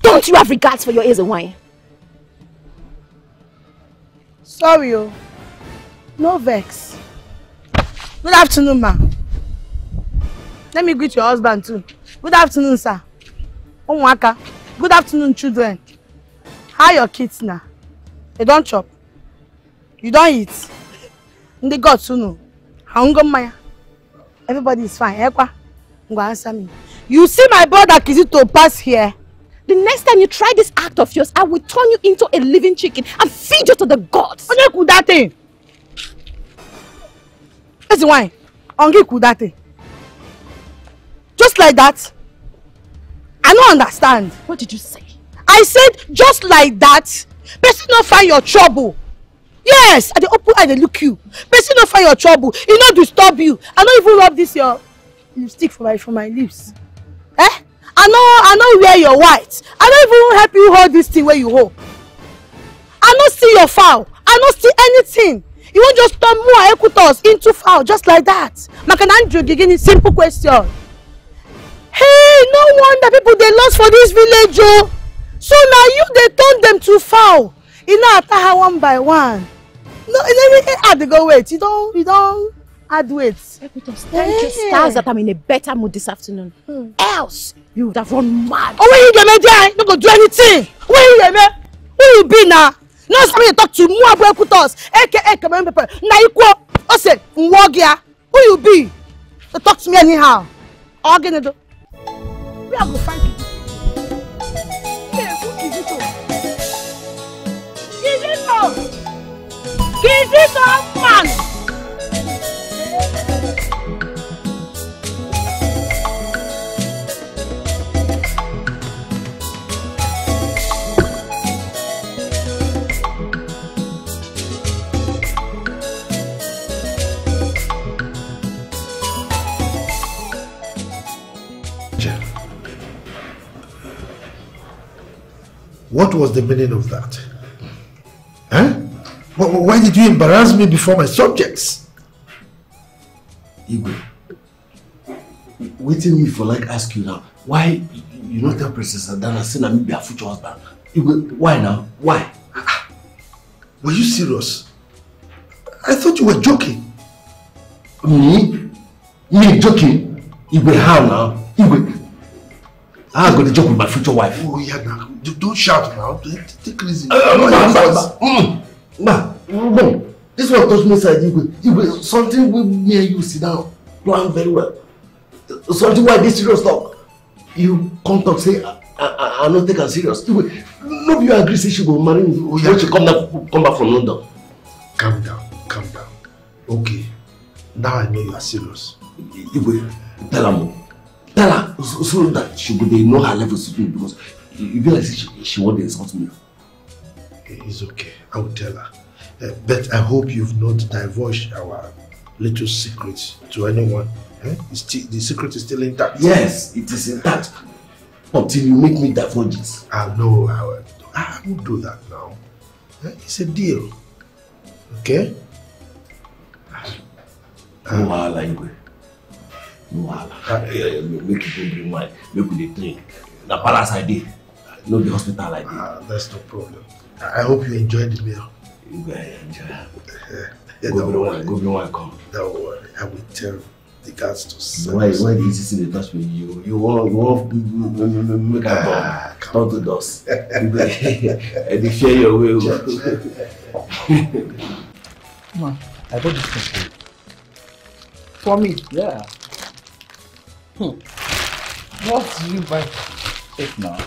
Don't you have regards for your ears and wine? Sorry, oh. No vex. Good afternoon, ma'am. Let me greet your husband too. Good afternoon, sir. Umwaka. Good afternoon, children. How are your kids now? They don't chop. You don't eat. They got to know. Everybody is fine. Equi, answer me. You see my brother Kizito pass here. The next time you try this act of yours, I will turn you into a living chicken and feed you to the gods. Onye kudate. That's why. Onge kudate. Just like that. I don't understand. What did you say? I said just like that. Person not find your trouble. Yes, at the open eye they look you. Person don't find your trouble. It not disturb you. I don't even rub this your lipstick for my for my lips. Eh? I know I know wear your white. I don't even help you hold this thing where you hold. I don't see your foul. I don't see anything. You won't just turn more Ekwutos into foul just like that. Makanandro Gigini, simple question. Hey, no wonder people they lost for this village, oh. So now you they turn them to foul. You know, I one by one. No, let me add the go wait. You don't, you don't Add weight. Ekwutos, thank hey. you. Stars that I'm in a better mood this afternoon. Hmm. Else, you would have run mad. Oh, where you get me there? Not going to do anything. Where you get me? Who you be now? No, somebody talk to more about Ekwutos. A K A Cameroon Pepper. Now you go. I said, Mwagia. Who you be? So talk to me anyhow. I'm going to do. We are going to find people. Hey, who Kizito? Kizito! Kizito, man! What was the meaning of that? Huh? Why did you embarrass me before my subjects? Igwe, waiting me for like ask you now. Why you not tell Princess Adanna saying I may be a future husband? Igwe, why now? Why? Were you serious? I thought you were joking. Me? Me joking? Igwe, how now? Igwe. I'm going to joke with my future wife. Oh, yeah, now. Don't shout now. Take it easy. This one touched me inside you. Something with me and you sit down. Plan very well. Something why this serious talk. You come talk, say, I, I, I'm not taking serious. Nobody you agree, say she will marry me. Oh, yeah. When she come back, come back from London. Calm down, calm down. Okay. Now I know you are serious. Tell her more. Tell her so, so that she would know her level to me because you feel like she, she won't insult me. It's okay, I will tell her. Uh, but I hope you've not divulged our little secret to anyone. Eh? It's the secret is still intact. Yes, it is intact. Until you make me divulge it. Ah, no, I won't. I won't do that now. Eh? It's a deal. Okay? Um, no, language. No, I make people bring wine, make people drink. The palace I did, not the hospital I did. Ah, that's no problem. I hope you enjoyed the meal. You guys enjoy it. Yeah, go bring wine, go bring wine, come. Don't worry, I will tell the guards to serve. Why, why did you sit in the touch with you? You want, you want, make a bomb, turn to dust. And they share your will. Come on, I bought this for you. For me? Yeah. Hmm. What do you buy it now?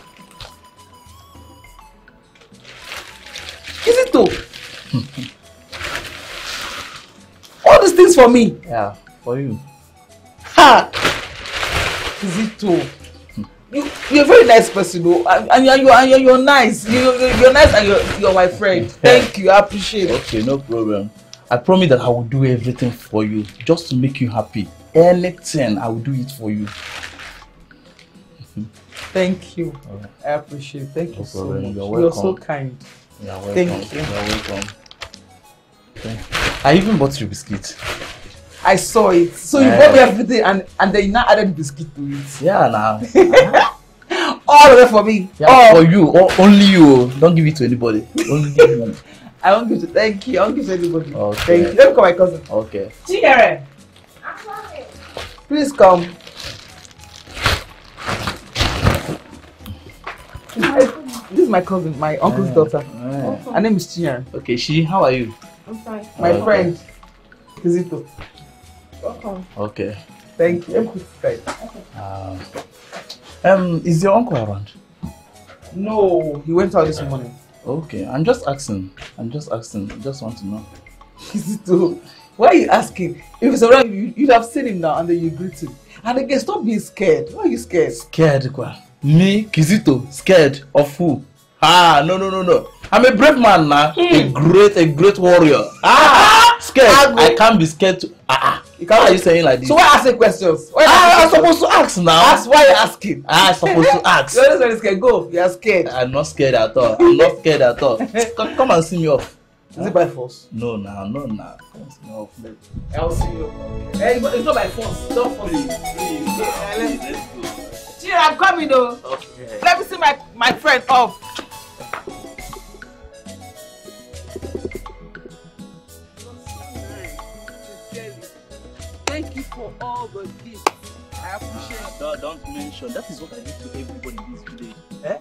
Is it though? All these things for me? Yeah, for you. Ha! Is it too? Hmm. You, you're a very nice person though. And you're, you're, you're, you're nice. You're, you're nice and you're, you're my friend. Thank you, I appreciate it. Okay, no problem. I promise that I will do everything for you just to make you happy. Anything, I will do it for you. Thank you. Right. I appreciate it. Thank no you so much. You're, You're so kind. You're welcome. Thank you. You're welcome. Okay. I even bought you biscuit. I saw it. So yeah. You bought me everything and, and then you now added biscuit to it. Yeah, now. Nah. All of it for me. Yeah, oh. For you. Oh, only you. Don't give it to anybody. Only give money. I won't give it to thank you. I won't give it to anybody. Okay. Thank you. Let me call my cousin. Okay. Cheers. Please come. This is my cousin, my uncle's yeah, daughter. Yeah. Her name is Chinyere. Okay, she, how are you? I'm fine. My oh, friend, okay. Kizito. Welcome. Okay. Thank you. Okay. Um, um, is your uncle around? No, he went out this morning. Okay, I'm just asking. I'm just asking. I just want to know. Kizito. Why are you asking? If it's around you, you'd have seen him now and then you greet him. And again, stop being scared. Why are you scared? Scared, kwa. Me, Kizito, scared of who? Ah, no, no, no, no. I'm a brave man now. Hmm. A great, a great warrior. Ah, scared. Agu. I can't be scared to. Ah, ah. Why are you saying like this? So why asking questions? Why ah, questions? I'm supposed to ask now. Ask why you're asking. Ah, I'm supposed to ask. You're not very scared. Go. You're scared. I'm not scared at all. I'm not scared at all. Come, come and see me off. Is it by force? No, no, no, no. No, no. I'll see you. Hey, it's not by force. Don't force me. Please. Cheer, I'm coming though. Okay. Let me see my, my friend off. Thank you for all the gifts. I appreciate that. Don't mention. That is what I need to everybody in this village. Eh?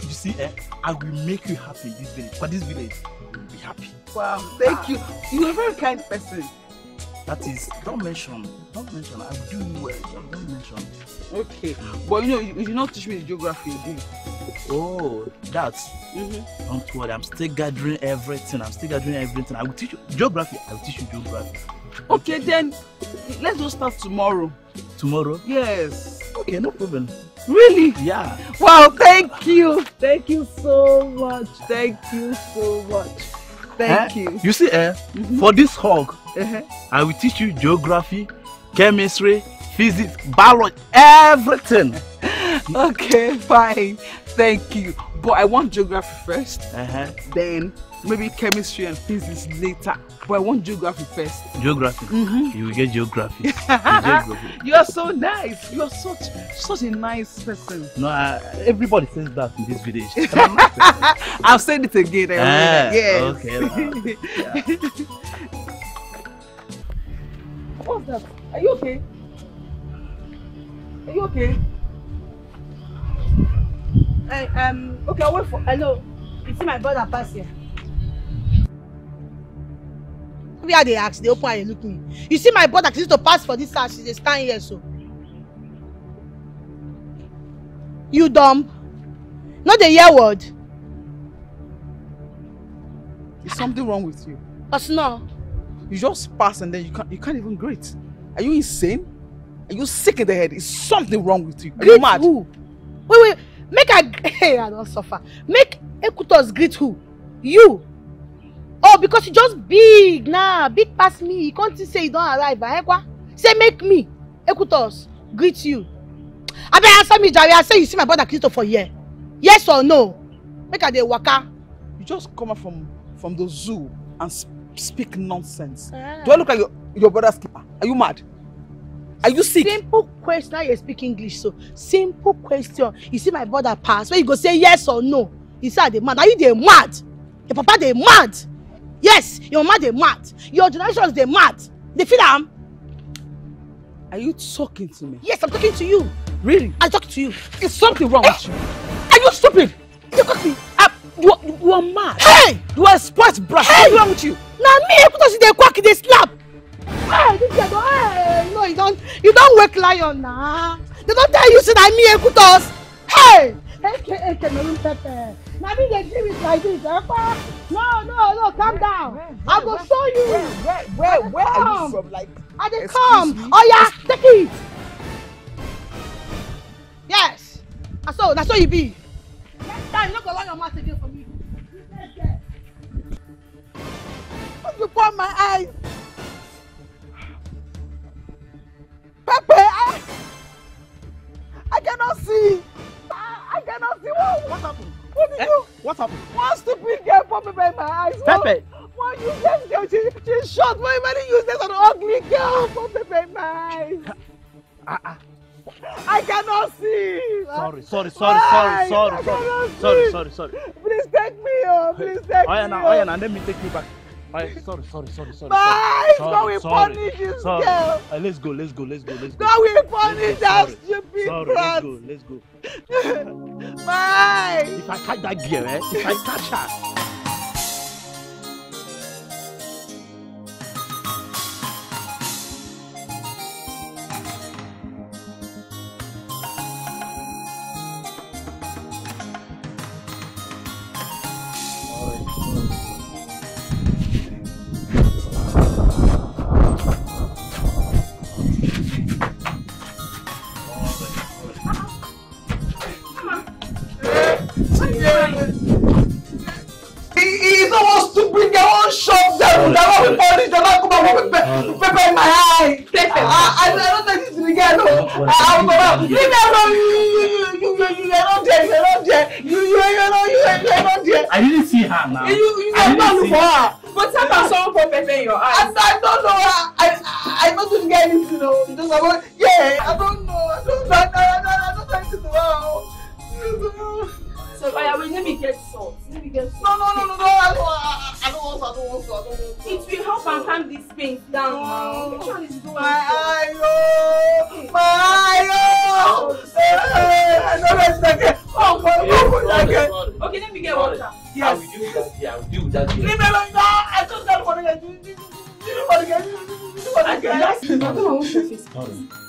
You see, eh? I will make you happy in this village. For this village, you will be happy. Wow, thank you. You are a very kind person. That is, don't mention. Don't mention. I will do you well. Don't mention. Okay. But you know, you, you do not teach me the geography, do you? Oh, that. Mm-hmm. Don't worry. I'm still gathering everything. I'm still gathering everything. I will teach you geography. I will teach you geography. Okay, okay. Then let's just start tomorrow. Tomorrow? Yes. Okay, no problem. Really? Yeah. Wow, thank you. Thank you so much. Thank you so much. Thank eh? you. You see, eh? Mm-hmm. For this hog, uh-huh. I will teach you geography, chemistry, physics, biology, everything. Okay, fine. Thank you. But I want geography first. Uh-huh. Then maybe chemistry and physics later. But I want geography first. Geography? Mm-hmm. You will get geography. geography. You are so nice. You are such such a nice person. No, uh, everybody says that in this village. I'll say it again. I ah, mean, yes. Okay. Well, yeah. What's that? Are you okay? Are you okay? I, um, okay, I'll wait for. Hello. You see my brother pass here. Where they ask, they open and they look me. You see my brother used to pass for this house, they stand here so. You dumb. Not the year word. Is something wrong with you? Us no. You just pass and then you can't, you can't even greet. Are you insane? Are you sick in the head? Is something wrong with you? Are you mad? Who? Wait, wait. Make a... Hey, I don't suffer. Make Ekwutos greet who? You. Oh, because you just big now. Nah, big past me. You can't say you don't arrive. Eh? Say make me, Ekwutos, greet you. I better answer me, Jerry. I say you see my brother Kizito for here. Yes or no? Make a day waka. You just come up from, from the zoo and speak. Speak nonsense. Ah. Do I look like your, your brother's keeper? Are you mad? Are you sick? Simple question. Now you speak English, so simple question. You see my brother pass. Where you go say yes or no? You say they mad. Are you they mad? Your papa they mad. Yes, your mama they mad. Your generations they mad. They feel am. Are you talking to me? Yes, I'm talking to you. Really? I'm talking to you. Is something wrong with you? Are you stupid? You got me. You, you, you are mad. Hey! You are a sports brat. Hey! What's wrong with you? Now me, Ekwutos, they quack, they slap. Hey, this guy, hey, no, you don't, you don't work lion now. Nah. They don't tell you, see that me, Ekwutos. Hey! Hey, Cameroon Pepper. Now me, they deal with like this. No, no, no, calm down. I'll go show you. Where, where, where are you from? Like, I they come. Oh yeah, take it. Yes. That's all. That's all you be. Next time, you're not going to run your mouth again for me. You said that. What you put on my eyes? Pepe, I... I cannot see. I, I cannot see. What, what happened? What did eh? you... What happened? One stupid girl put Pepe in my eyes. Pepe? One useless girl. She, she shot very many useless and ugly girl put Pepe in my eyes. Uh -uh. I cannot see. Sorry, sorry, sorry, Why? sorry, sorry, sorry, sorry, sorry, sorry. Please take me up, please take Oye, me up. Oye, na, let me take you back. Oye, sorry, sorry, sorry, sorry. Bye, God will punish this girl. Uh, let's go, let's go, let's go, let's go. God will punish that stupid brat. Sorry, let's go, let's go. Bye. If I catch that girl, eh? If I catch her. It will help and calm these pains down. Which one is going on? My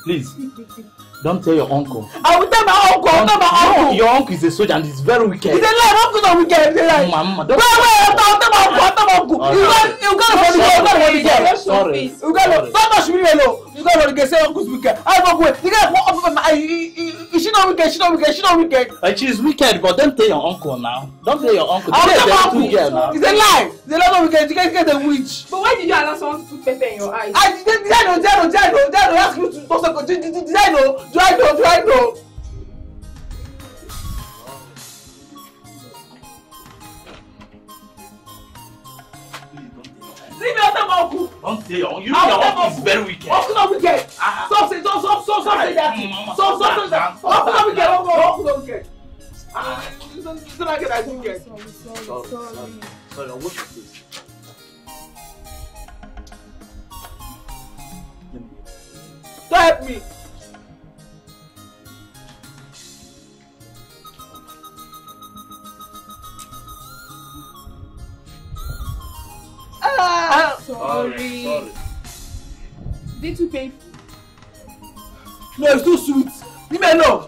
Please, don't tell your uncle. I will tell my uncle. Don't, tell my uncle. Your uncle is a soldier and he's very wicked. He's a liar. Uncles are wicked. They're lying. Mama, don't. Wait, wait. I'll tell my uncle. I'll tell my uncle. Right. You got, you got to forget. You got to forget. Sorry. You got to. Don't shoot me alone. You got to forget. Say uncle's wicked. I'm wicked. You got to. She's not wicked. She's not wicked. She's not wicked. She's wicked, but don't tell your uncle now. Don't tell your uncle. I'll tell my uncle. He's a liar. They're not wicked. You get the witch. But why did you allow someone to put Pepe in your eyes? I didn't. Did I know? Did I know? Did I know? Did I know? Ask you to also. Did Did I know? Do I know? Do I know? Leave me out of my uncle. Don't say your uncle. Uncle is very wicked. Uncle not wicked. Stop saying, stop, stop, stop, stop saying that. Stop, stop saying that. Uncle not wicked. Uncle not wicked. Ah, you don't like it. I don't get. Sorry, sorry, sorry. Sorry, I watch this. Don't help me. Ah, sorry. Sorry. They too painful. No, it's too sweet. Leave me alone.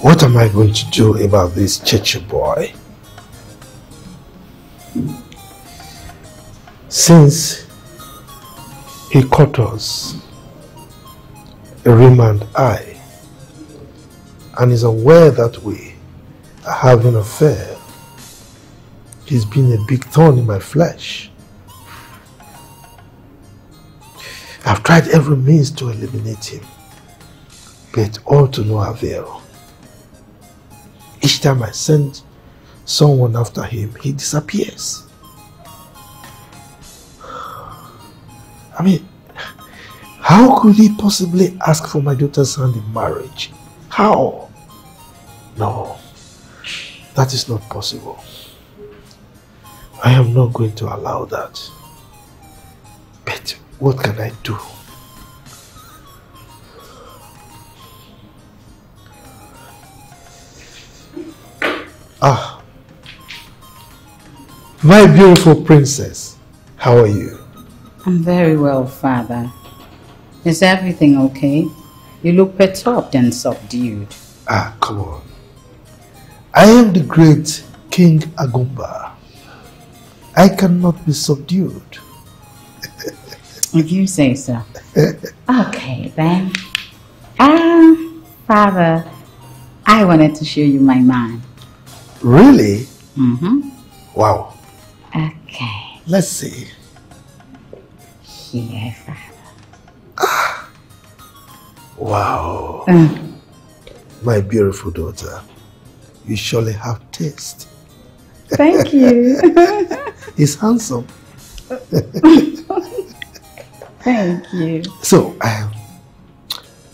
What am I going to do about this Cheche boy? Since he caught us, Rima and I, and is aware that we are having an affair. He's been a big thorn in my flesh. I've tried every means to eliminate him, but all to no avail. Each time I send someone after him, he disappears. I mean, how could he possibly ask for my daughter's hand in marriage? How? No, that is not possible. I am not going to allow that. But what can I do? Ah, my beautiful princess, how are you? I'm very well, Father. Is everything okay? You look perturbed and subdued. Ah, come on. I am the great King Agumba. I cannot be subdued. If you say so. Okay, then. Um, Father, I wanted to show you my man. Really? Mm-hmm. Wow. Okay. Let's see. Here, Father. Ah. Wow. Mm. My beautiful daughter, you surely have taste. Thank you. He's handsome. Thank you. So, um,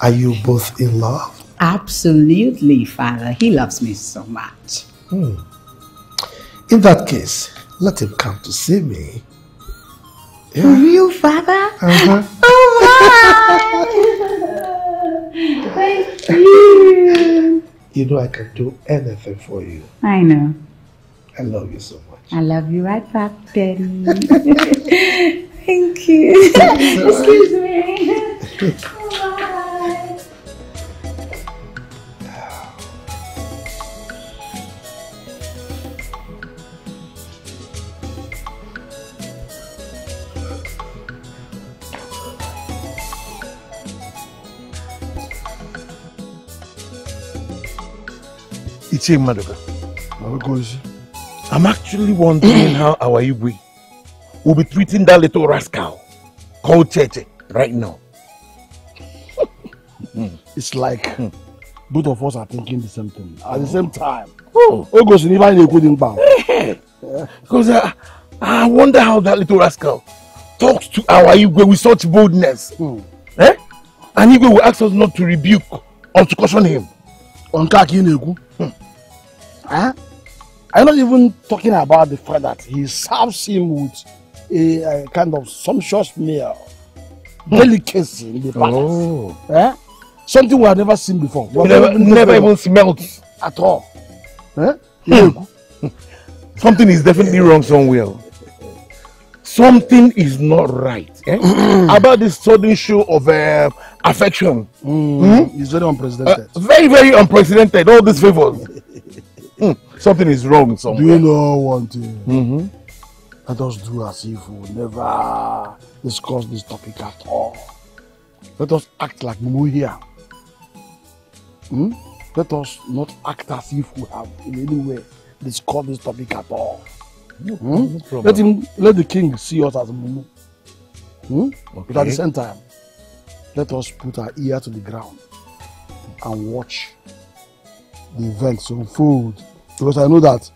are you both in love? Absolutely, Father. He loves me so much. Hmm. In that case, let him come to see me. Yeah. For real, Father? Uh-huh. Oh my! Thank you. You know I can do anything for you. I know. I love you so much. I love you right back, Daddy. Thank you. So excuse me. Bye. I'm actually wondering how our Igwe will be treating that little rascal called Tete right now. It's like both of us are thinking the same thing at the same time. Oh, because uh, I wonder how that little rascal talks to our Igwe with such boldness. Hmm. Eh? And Igwe will ask us not to rebuke or to caution him. Hmm. Huh? I'm not even talking about the fact that he serves him with a, a kind of sumptuous meal, delicacy in the palace. Oh. Huh? Something we have never seen before. We never, never, even, never even smelled at all. Eh? Hmm. Something is definitely wrong somewhere. Something is not right. Eh? About this sudden show of uh, affection. Mm. Hmm? It's very unprecedented. Uh, very, very unprecedented. All these favors. Hmm. Something is wrong somewhere. Do you know one thing? Mm-hmm. Let us do as if we never discuss this topic at all. Let us act like we here. Hmm? Let us not act as if we have in any way discussed this topic at all. No, hmm? no let him, let the king see us as Mumu. Hmm? Okay. But at the same time, let us put our ear to the ground and watch the events unfold. Because I know that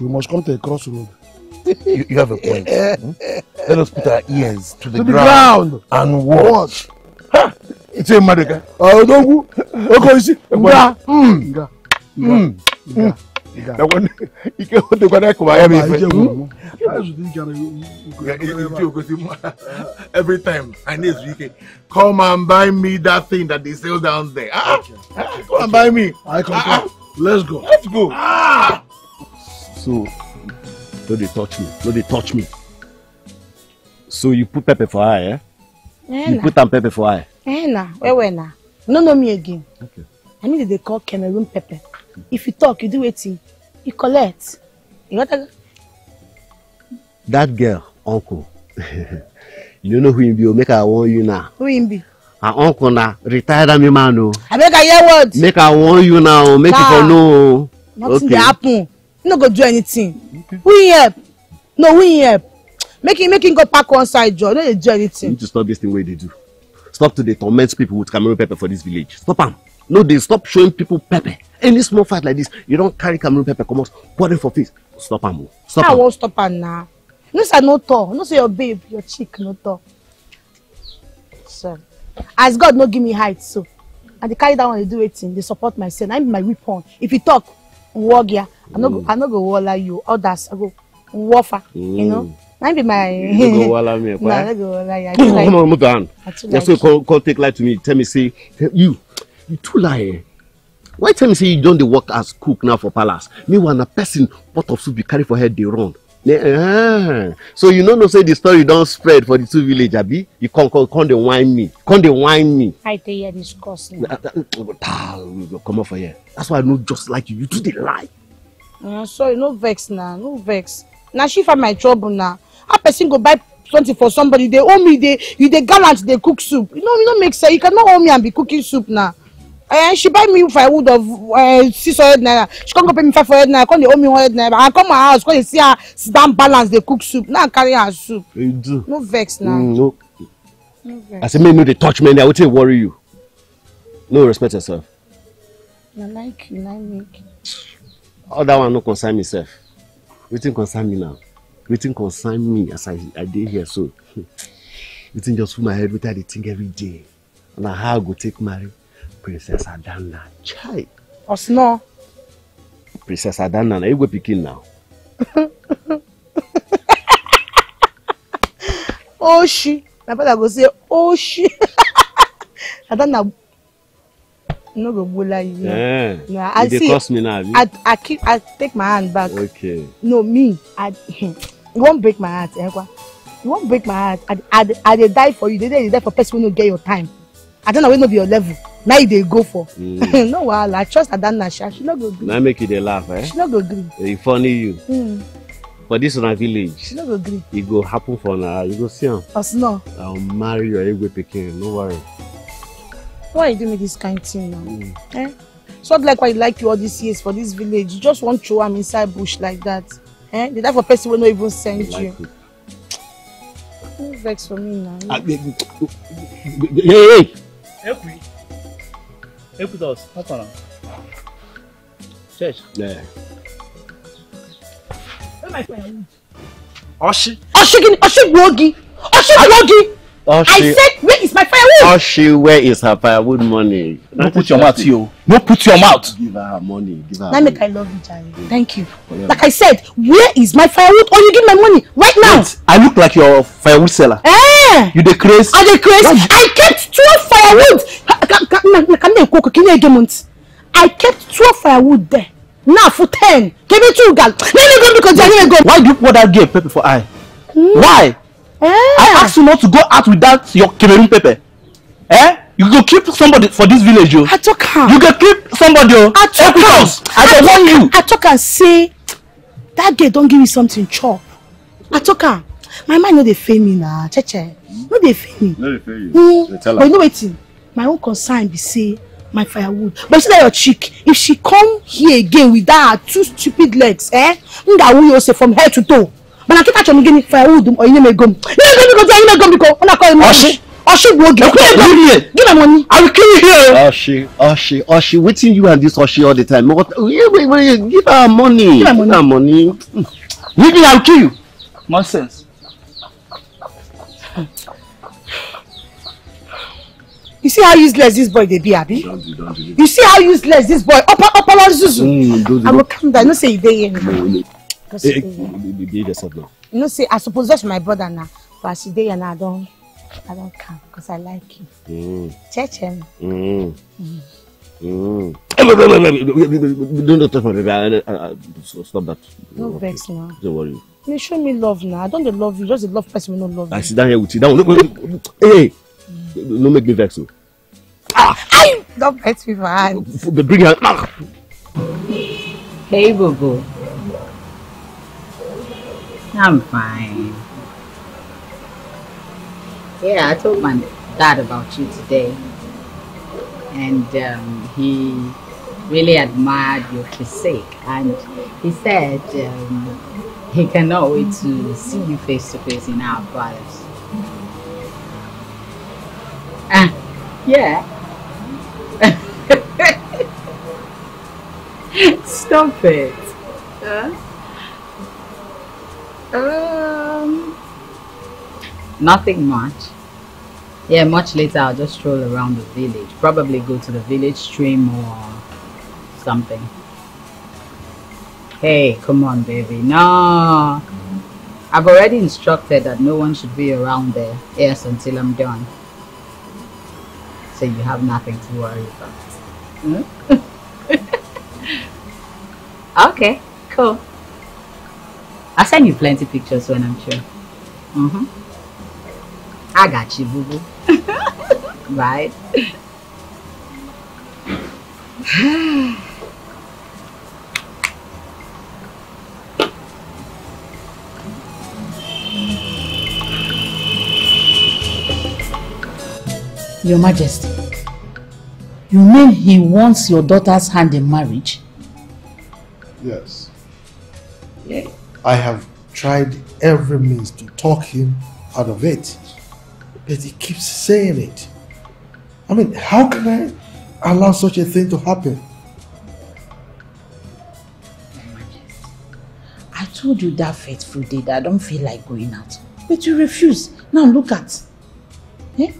we must come to a crossroad. You, you have a point. Hmm? Let us put our ears to the, to the ground, ground and watch. Ha! It's a Madaka. Oh, don't go. Okay, see. Nga. Nga. Nga. That one. You can't go to Guanajuato. Every time I need you, come and buy me that thing that they sell down there. Ah, okay. ah, come okay. and buy me. I come. Ah, let's go. Let's go. Ah. So. Don't they touch me? Don't they touch me? So you put Pepe for her, eh? eh you nah. put on Pepe for her. Eh nah, eh well nah. No, no me again. Okay. I mean they call Cameroon Pepper. Mm. If you talk, you do it. You collect. You got that? That girl, uncle. You don't know who him be. Make her warn you now. Who him be? Her uncle now retired army man oh. I make her hear words. Make her warn you now. Make nah. you for know. Nothing okay. happen. No go do anything. Okay. We help. No, we help. Make him, make him go pack one side, Joe. No, they do anything. You need to stop this thing where they do. Stop till they torment people with Cameroon pepper for this village. Stop them. No, they stop showing people pepper. Any small fight like this, you don't carry Cameroon pepper, come on, pour it for face. Stop them. Stop them. I won't stop them now. No, say no talk. No, say your babe, your chick, no talk. So, as God no give me height, so. And they carry that one, they do anything. They support my sin. I'm my weapon. If you talk, walk here. I'm not, I'm not go walla you. Others I go wafa, you know. I be my. You go walla me, no, I go walla you. Come on, move on. That's why call, call take lie to me. Tell me say you, you too lie. Why tell me say you don't dey work as cook now for palace? Me when a person pot of soup you carry for head they run. Uh-huh. So you know no say the story don't spread for the two village, abi? You can't can't dey whine me. Can't dey whine me. I tell you this cursing. Come on for here. That's why I know just like you. You do the lie. Uh, sorry, no vex now, no vex. Now she find my trouble now. A person go buy something for somebody, they owe me, they you they gallant, they cook soup. You know, you don't make sense. You cannot owe me and be cooking soup now. And uh, she buy me if I would have uh, six hundred naira. She can't go pay me five hundred naira. Can't they owe me hundred naira? I come my house, can't they see her sit down balance, they cook soup. Now I carry her soup. You do. No vex now. Mm, no. no vex. I say me no they touch me, I would say worry you. No respect yourself. You like you like me. All that one no concern myself. Everything concern me now. Everything concern me as I, I did here. So, everything just through my head. Everything I think every day. And how I go take marry Princess Adanna. Chai. Us no. Princess Adanna. Now you go picking now. Oshie. My brother go say Oshie. Adanna. No go bola you. Yeah. No, I see. Me now, I I keep I take my hand back. Okay. No me. I you won't break my heart, Equa. You won't break my heart. I I I they die for you. They they die for person who no get your time. I don't know where no be your level. Now they go for. Mm. No wahala. I trust Adanna. She not go green. Now make you they laugh, eh? She not go green. They funny you. Mm. For this one village. She not go green. It go happen for now. You go see him. Us no. I'll marry you. You go picking. No worry. Why you do me this kind of thing now? Mm. Eh? It's not like why you like you all these years for this village. You just want to throw am inside bush like that. Eh? The type of person will not even send like you. No vex for me now. Uh, hey, hey! Equi! Ekwutos, what's on? Cheche. Yeah. Where my friend? Oshie. Oshie, Oshie, Wogi! Oshie, Wogi! Oshie. I said, where is my firewood? Oshie, where is her firewood money? No put your mouth, yo. No put your mouth. Give her money. Give her. Now make I love you, Jerry. Thank you. Like I said, where is my firewood? Or you give my money right now. Wait, I look like your firewood seller. Eh? You the craze? Are they crazy? I kept two firewood. Can I kept twelve firewood there. Now for ten. Give me two gal. Let me go because I need to go. Why do you put that game, Pepe, for I? Mm. Why? Eh. I asked you not to go out without your Cameroon Pepper. Eh? You go keep somebody for this village, yo. I took her. You go keep somebody, yo. I took her. I don't want you. I took her and say, that girl don't give me something chop. I took her. My man know they fail me now, Cheche. No they fail me. No they fail you. Mm. They tell her. But no waiting. My own concern be say my firewood. But see that your chick. If she come here again with that two stupid legs, eh? That will you say from head to toe. But I keep catch me firewood or you may go. You may go because I call him. Oshie. Oshie will give me. Give my money. I will kill you here. Oshie, Oshie, Oshie. Waiting you and this Oshie all the time. Give her money. Give her money. Give me, I will kill you. Nonsense. You see how useless this boy they be, Abby? Don't do, don't do. You see how useless this boy. Upper, upper, upper, zuzu. I will come down. No say you dey here. No say I suppose that's my brother now, but she dey and I don't, I don't come because I like you. Mm. Cheche. Mm. Mm. Mm. Don't touch my baby. Stop that. No vex now. Don't worry. You show me love now. I don't love you. Just a love person will not love you. I sit down here with you. Look, hey. Don't make me vex you. Ah, I don't vex me, man. Bring her. Ah. Hey, Bobo. I'm fine. Yeah, I told my dad about you today, and um, he really admired your physique, and he said um, he cannot wait to see you face to face in our palace. Ah, yeah. Stop it. Huh? Um, nothing much. Yeah, much later I'll just stroll around the village. Probably go to the village stream or something. Hey, come on, baby. No. I've already instructed that no one should be around there. Yes, until I'm done. So you have nothing to worry about. Hmm? Okay, cool. I'll send you plenty pictures when I'm sure. Mm-hmm. I got you, boo-boo. Right? Your Majesty, you mean he wants your daughter's hand in marriage? Yes. Yeah. I have tried every means to talk him out of it, but he keeps saying it. I mean, how can I allow such a thing to happen? Your Majesty, I told you that fateful day that I don't feel like going out, but you refuse. Now look at. Eh?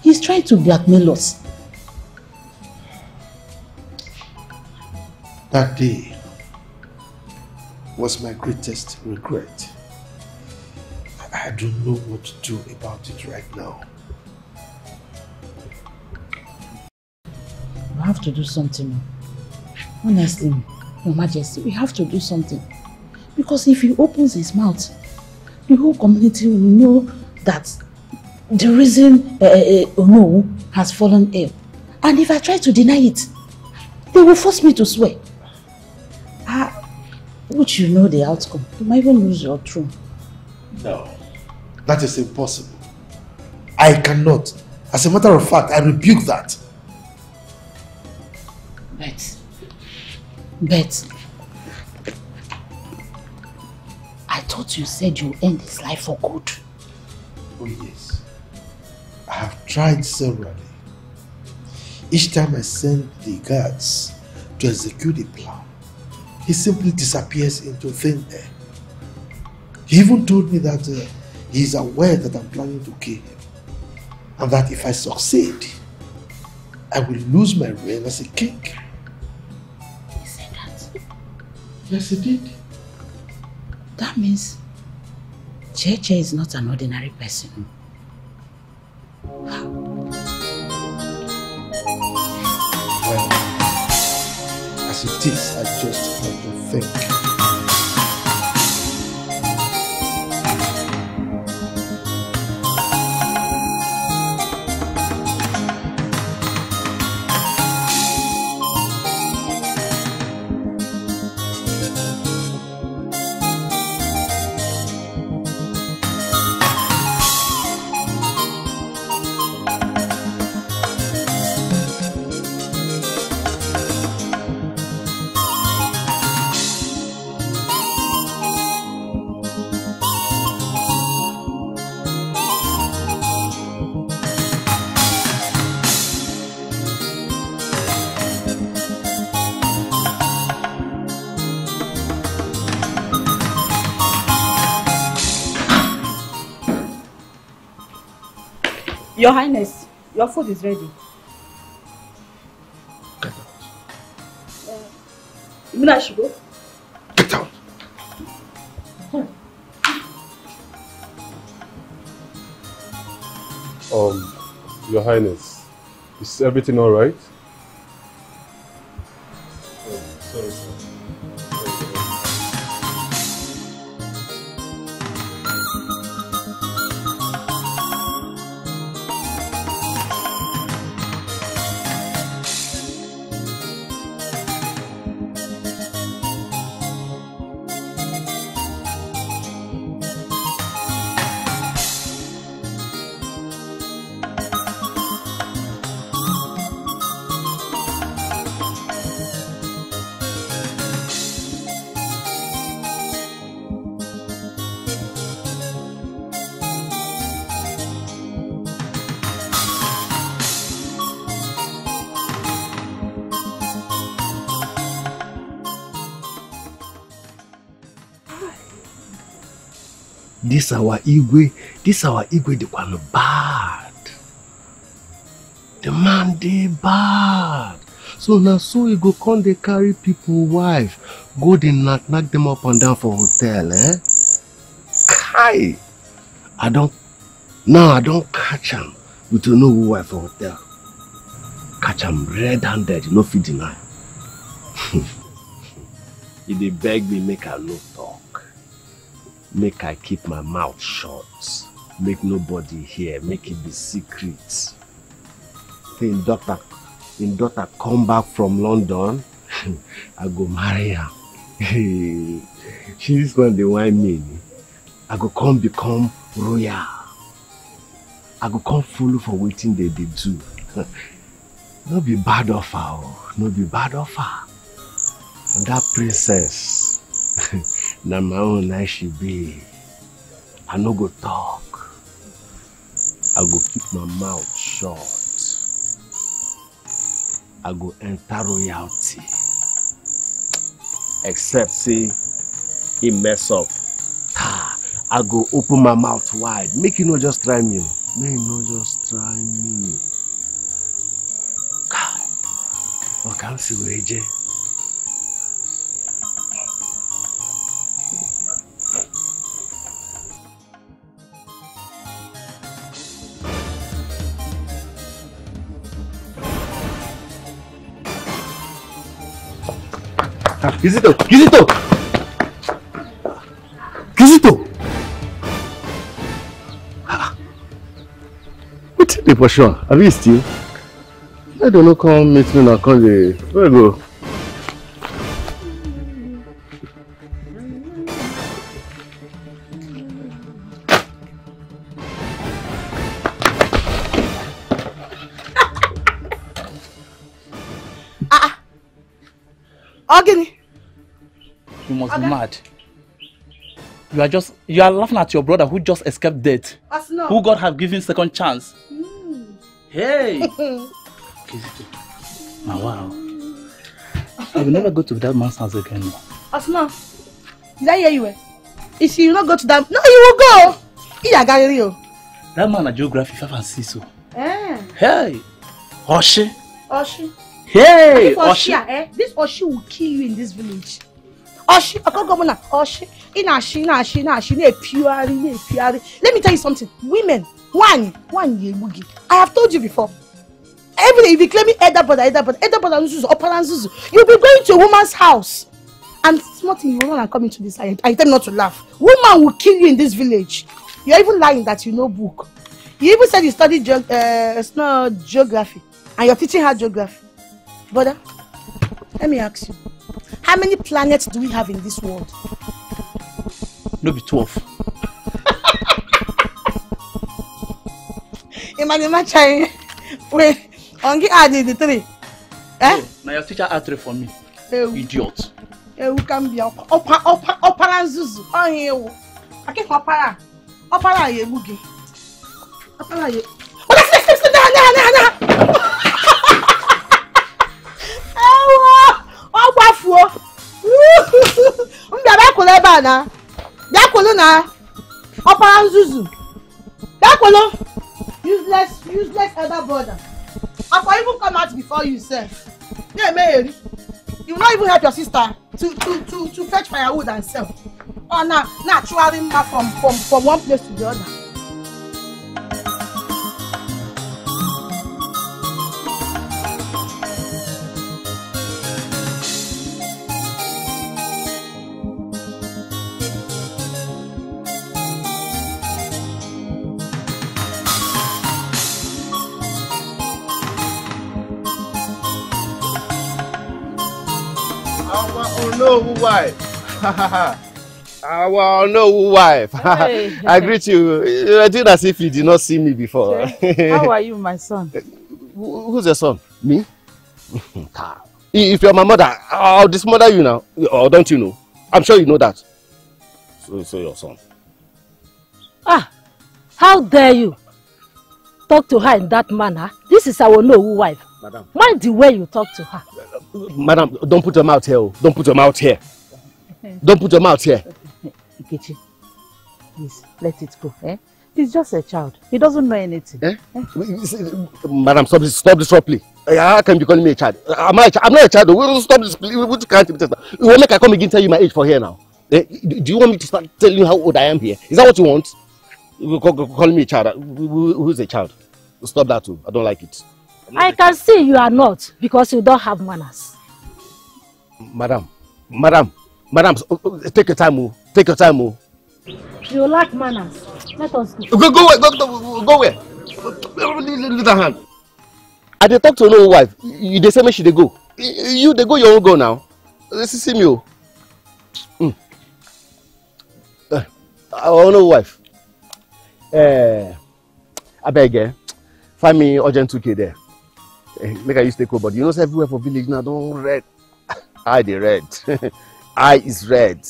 He's trying to blackmail us. That day was my greatest regret. I don't know what to do about it right now. We have to do something. Honestly, Your Majesty, we have to do something. Because if he opens his mouth, the whole community will know that the reason uh, uh, Ono has fallen ill. And if I try to deny it, they will force me to swear. Uh, which you know the outcome. You might even lose your throne. No, that is impossible. I cannot. As a matter of fact, I rebuke that. But, but, I thought you said you end his life for good. Oh yes. I have tried severally. Each time I send the guards to execute the plan, he simply disappears into thin air. He even told me that uh, he is aware that I'm planning to kill him, and that if I succeed, I will lose my reign as a king. He said that? Yes, he did. That means Cheche is not an ordinary person. Hmm. Wow. as it is, I just have to think. Your Highness, your food is ready. Get out. Uh, you mean I should go? Get out. Um, Your Highness, is everything all right? Oh, sorry, sir. This our Igwe, this our Igwe, the one bad. The man, they bad. So now, so you go come, they carry people wife. Go, they knock, knock them up and down for hotel, eh? Kai! I don't, no, I don't catch them. You don't know who wife for hotel. Catch them red-handed, you no fit deny. If they beg me, make a no talk. Make I keep my mouth shut. Make nobody hear. Make it be secret. Then doctor, then doctor come back from London, I go marry her. She's one the wine me. I go come become royal. I go come follow for waiting they they do. No be bad offer. No be bad offer. And that princess. Na my own I should be. I no go talk. I go keep my mouth shut. I go enter royalty. Except say he mess up. Ah, I go open my mouth wide. Make you no just try me. Make you no just try me. God, I can't see where Kizito! Kizito! Kizito! Ah. What's the portion? Are you still? I don't know, come meet me now, come the... Where I go? Ah! Again! You must okay. be mad. You are just you are laughing at your brother who just escaped death. As no. Who God have given second chance. Mm. Hey! Kizito. Now wow. I will never go to that man's house again. Asma, did I hear you? If you will not go to that, no, you will go. That man a geography five and six. So. Eh. Hey. Oshie. Oshie. Hey. Oshie. Eh? This Oshie will kill you in this village. Oshie, I can't go on. Oshie, ina she, ina she, ina she, ne pure, ne pure. Let me tell you something. Women, one, one year boogie. I have told you before. Every day, if you claim me, elder brother, elder brother, elder brother, you'll be going to a woman's house. And it's not in woman are coming to this island. I tell them not to laugh. Woman will kill you in this village. You're even lying that you know book. You even said you studied ge uh, it's not geography. And you're teaching her geography. Brother, let me ask you. How many planets do we have in this world? No, be twelve. Imagine trying. Wait, on the add the three. Eh? Now your teacher add three for me. Idiot. Eh, we can be up, up, up, up, and zuzu. Oh, here. I can't opera. Opera, you boogie. Opera, you. Oh, that's next, next, next, next, next, next, next, useless, useless elder brother. I can even come out before you, sir. Yeah, man. You will not even help your sister to to to, to fetch firewood and sell. Or now, now traveling from from from one place to the other. Wife, our no wife. I greet you. I did as if you did not see me before. How are you, my son? Who's your son? Me? If you're my mother, I'll dismother you now. Or don't you know? I'm sure you know that. So, so your son. Ah, how dare you talk to her in that manner? This is our no wife. Madam, mind the way you talk to her. Madam, don't put your mouth here. Don't put your mouth here. Don't put your mouth here. Ikechi, please, let it go. Eh? He's just a child. He doesn't know anything. Eh? Eh? Madam, stop this, stop this properly. How can you call me a child? I'm, a ch I'm not a child. We'll stop this. We can't. You want me to come again and tell you my age for here now? Eh? Do you want me to start telling you how old I am here? Is that what you want? You call, call me a child. Who's a child? Stop that too. I don't like it. I can see you are not, because you don't have manners. Madam, madam, madam, take your time, take your time. You lack manners. Let us go. Go, go away, go, go, go away. Leave that hand. I did talk to no wife. You they say me she they go. You they go, you all go now. This is him. Mm. Uh, our no wife. Uh, I beg you. Find me urgent two K there. Make I use take over, but you know it's everywhere for village now. Don't red. I the red. I is red.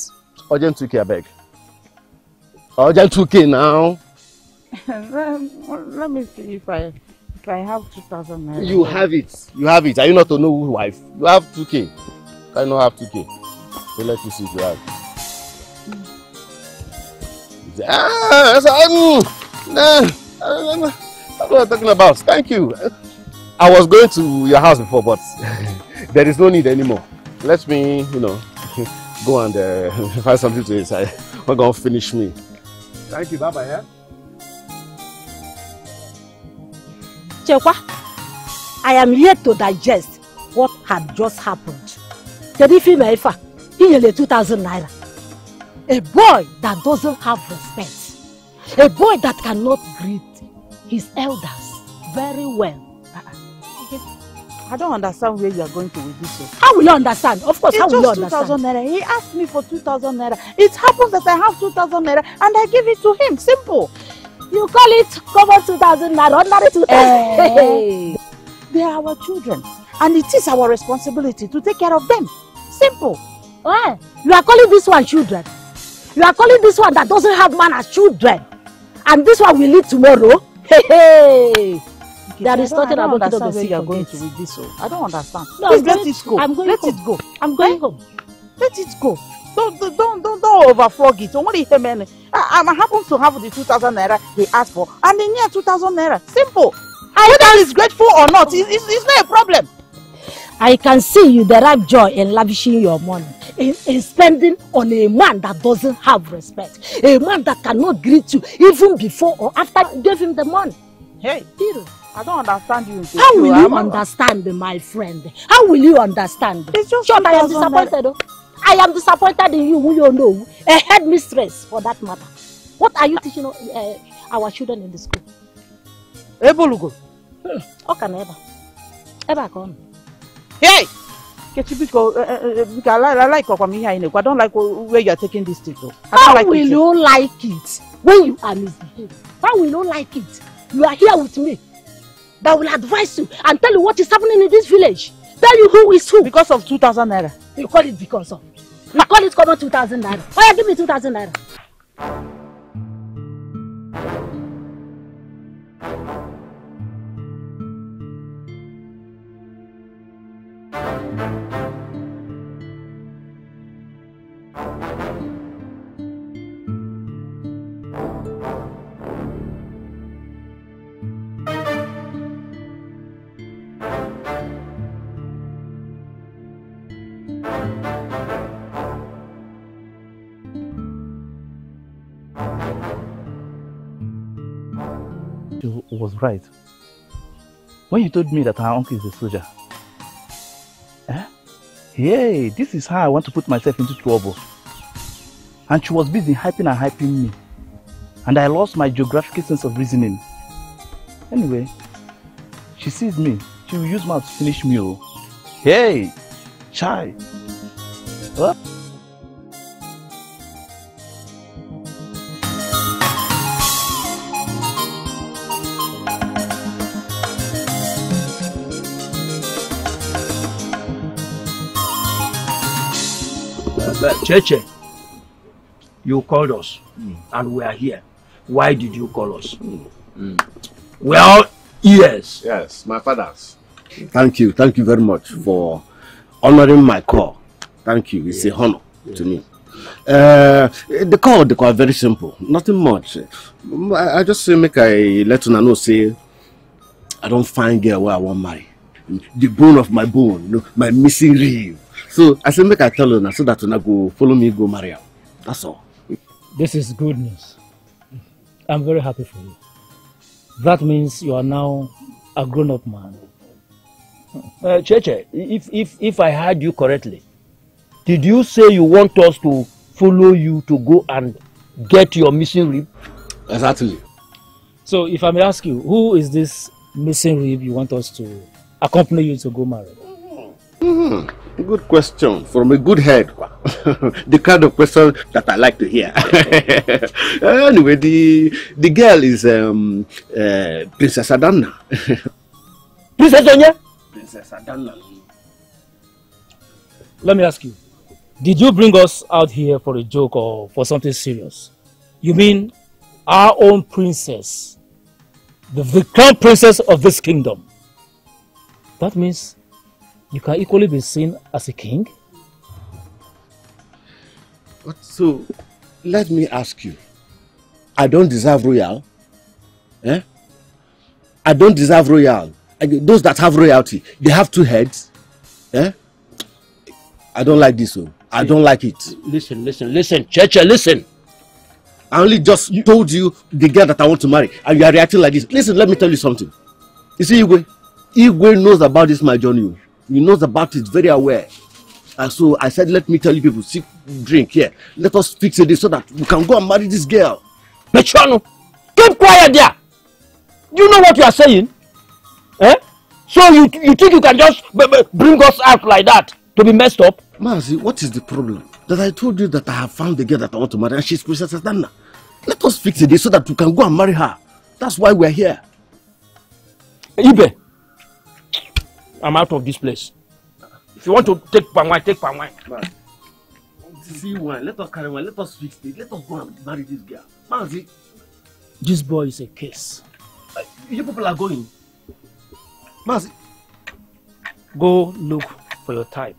Urgent two K, I beg. Urgent two K now. Let me see if I if I have two thousand naira. You have it. You have it. Are you not to know who wife? You have two K. I don't have two K. So let me see if you have. Mm. Ah, that's um, nah, I don't know what I'm talking about. Thank you. I was going to your house before, but there is no need anymore. Let me, you know, go and uh, find something to eat. We're going to finish me. Thank you. Bye-bye, yeah? Chekwa, I am here to digest what had just happened. two thousand naira. A boy that doesn't have respect. A boy that cannot greet his elders very well. I don't understand where you are going to with this. Way. How will you understand? Of course, it's how will you understand? Naira. He asked me for two thousand naira. It happens that I have two thousand naira and I give it to him. Simple. You call it cover two thousand naira, ordinary two thousand. Hey. They are our children and it is our responsibility to take care of them. Simple. Why? You are calling this one children. You are calling this one that doesn't have man as children. And this one will lead tomorrow. Hey, hey. There is nothing about it. Where you are going to with this? So I don't understand. No, please let it go. I'm going. Let it go. I'm going home. Let it go. Don't don't don't don't overflog it. Only him and I happen to have the two thousand naira he asked for, and in near two thousand naira. Simple. Whether he's grateful or not, it's, it's it's not a problem. I can see you derive joy in lavishing your money, in, in spending on a man that doesn't have respect, a man that cannot greet you even before or after you gave him the money. Hey, Peter. I don't understand you. How will you understand, my friend? How will you understand? It's just sure, I am disappointed. Oh. I am disappointed in you, who you know. A headmistress, for that matter. What are you teaching uh, our children in the school? Ebolugo. How can ever? Ever come? Hey! I don't like where you are taking this thing. How will you like it when you are misbehaving? How will you like it? You are here with me. That will advise you and tell you what is happening in this village. Tell you who is who. Because of two thousand naira. You call it because of. You call it common two thousand naira. Oh yeah, give me two thousand naira. Right. When you told me that our uncle is a soldier, eh? Hey, this is how I want to put myself into trouble. And she was busy hyping and hyping me. And I lost my geographical sense of reasoning. Anyway, she sees me. She will use mouth to finish me. Hey, chai. What? But Cheche, you called us mm. and we are here. Why did you call us? Mm. Mm. Well, yes. Yes, my fathers. Thank you. Thank you very much for honoring my call. Thank you. It's yes. a honor yes. to me. Uh, the call, the call, very simple. Nothing much. I just say, make I let you know, say, I don't find girl where I want marry. The bone of my bone, my missing rib. So I said, make I tell her so that you go follow me, go marry her. That's all. This is good news. I'm very happy for you. That means you are now a grown-up man. Uh, Cheche, if if if I heard you correctly, did you say you want us to follow you to go and get your missing rib? Exactly. So if I may ask you, who is this missing rib you want us to accompany you to go marry? Mm-hmm. Good question from a good head. The kind of question that I like to hear. Anyway, the the girl is um uh, Princess Adanna. Princess Onya? Princess Adanna. Let me ask you, did you bring us out here for a joke or for something serious? You mean our own princess, the, the crown princess of this kingdom? That means you can equally be seen as a king. But so, let me ask you. I don't deserve royal. Eh? I don't deserve royal. I, those that have royalty, they have two heads. Eh? I don't like this one. I don't like it. Listen, listen, listen, Cheche, listen. I only just you, told you the girl that I want to marry, and you are reacting like this. Listen, let me tell you something. You see, Igwe, Igwe knows about this, my journey. He knows about it, very aware. And so I said, let me tell you people, sip, drink here. Yeah. Let us fix it so that we can go and marry this girl. Mechano, keep quiet there. Do you know what you are saying? Eh? So you, you think you can just b b bring us out like that to be messed up? Mazi, what is the problem? That I told you that I have found the girl that I want to marry and she's Princess Adanna. Let us fix it so that we can go and marry her. That's why we're here. Ibe. I'm out of this place. If you want to take Pangwai, take Pangwai. See one, let us carry one, let us fix it, let us go and marry this girl. Manzi. This boy is a case. Uh, you people are going. Manzi. Go look for your type.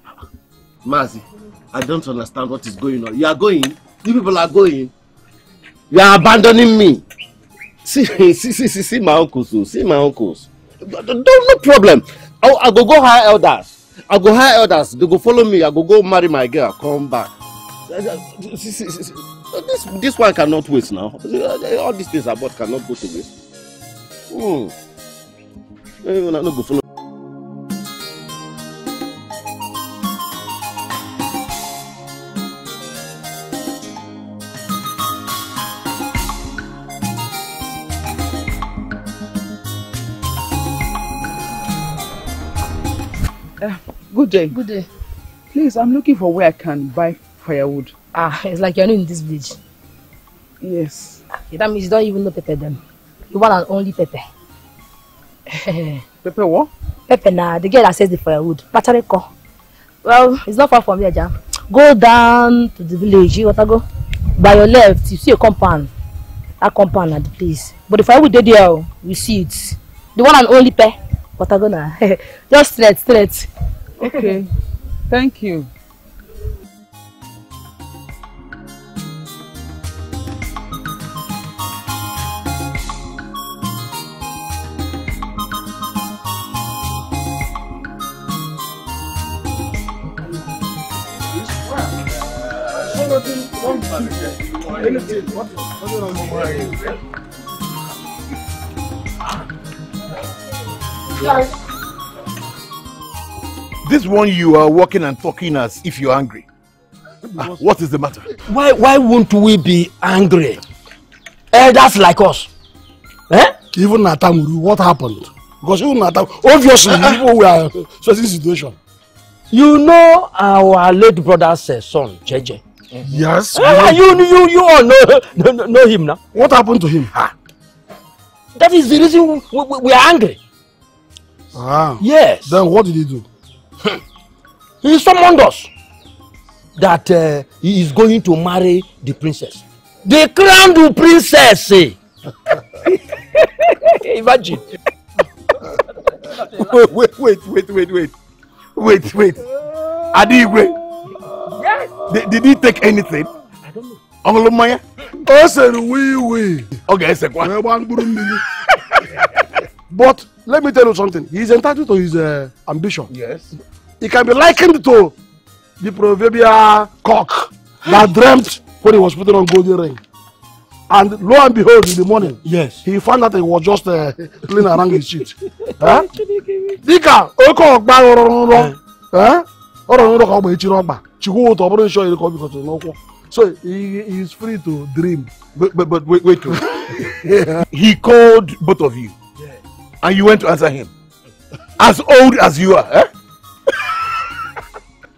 Manzi, I don't understand what is going on. You are going, you people are going. You are abandoning me. See, see, see, see, see my uncles, see my uncles. Don't, no problem. I, I go go hire elders. I go hire elders. They go follow me. I go go marry my girl. Come back. This this one cannot waste now. All these things I bought cannot go to waste. Mm. Una no go follow. Uh, good day. Good day. Please, I'm looking for where I can buy firewood. Ah, it's like you're new in this village. Yes. That means you don't even know Pepe then. You want an only Pepe. Pepe what? Pepe na, the girl that says the firewood. Well, it's not far from here, Jam. Go down to the village, you want to go? By your left, you see a compound. That compound at the place. But the firewood there, we see it. The one and only Pepe. What are gonna? Just straight, straight. Okay. Thank you. This one you are walking and talking as if you're angry. Ah, what is the matter? Why why won't we be angry? Elders like us. Eh? Even Natamuru, what happened? Because even Natamuru, obviously people were in a certain situation. You know our late brother's son, Cheche. Mm-hmm. Yes. Ah, you, you, you all know, know, know him now. What happened to him? Ah. That is the reason we, we, we are angry. Ah. Yes. Then what did he do? He summoned us that uh, he is going to marry the princess. The crowned princess. Eh? Imagine. wait, wait, wait, wait, wait. Wait, wait. Adigwe. Yes. Did, did he take anything? I don't know. Uncle Maya? I said, we, we. Okay, I said, what? But let me tell you something. He's entitled to his uh, ambition. Yes. He can be likened to the proverbial cock that dreamt when he was putting on golden ring. And lo and behold, in the morning, yes, he found that he was just uh, playing around his sheet. Huh? Dika, Oko Okba Huh? Huh? So he is free to dream. But, but, but wait, wait. Yeah. He called both of you. And you went to answer him. As old as you are, eh?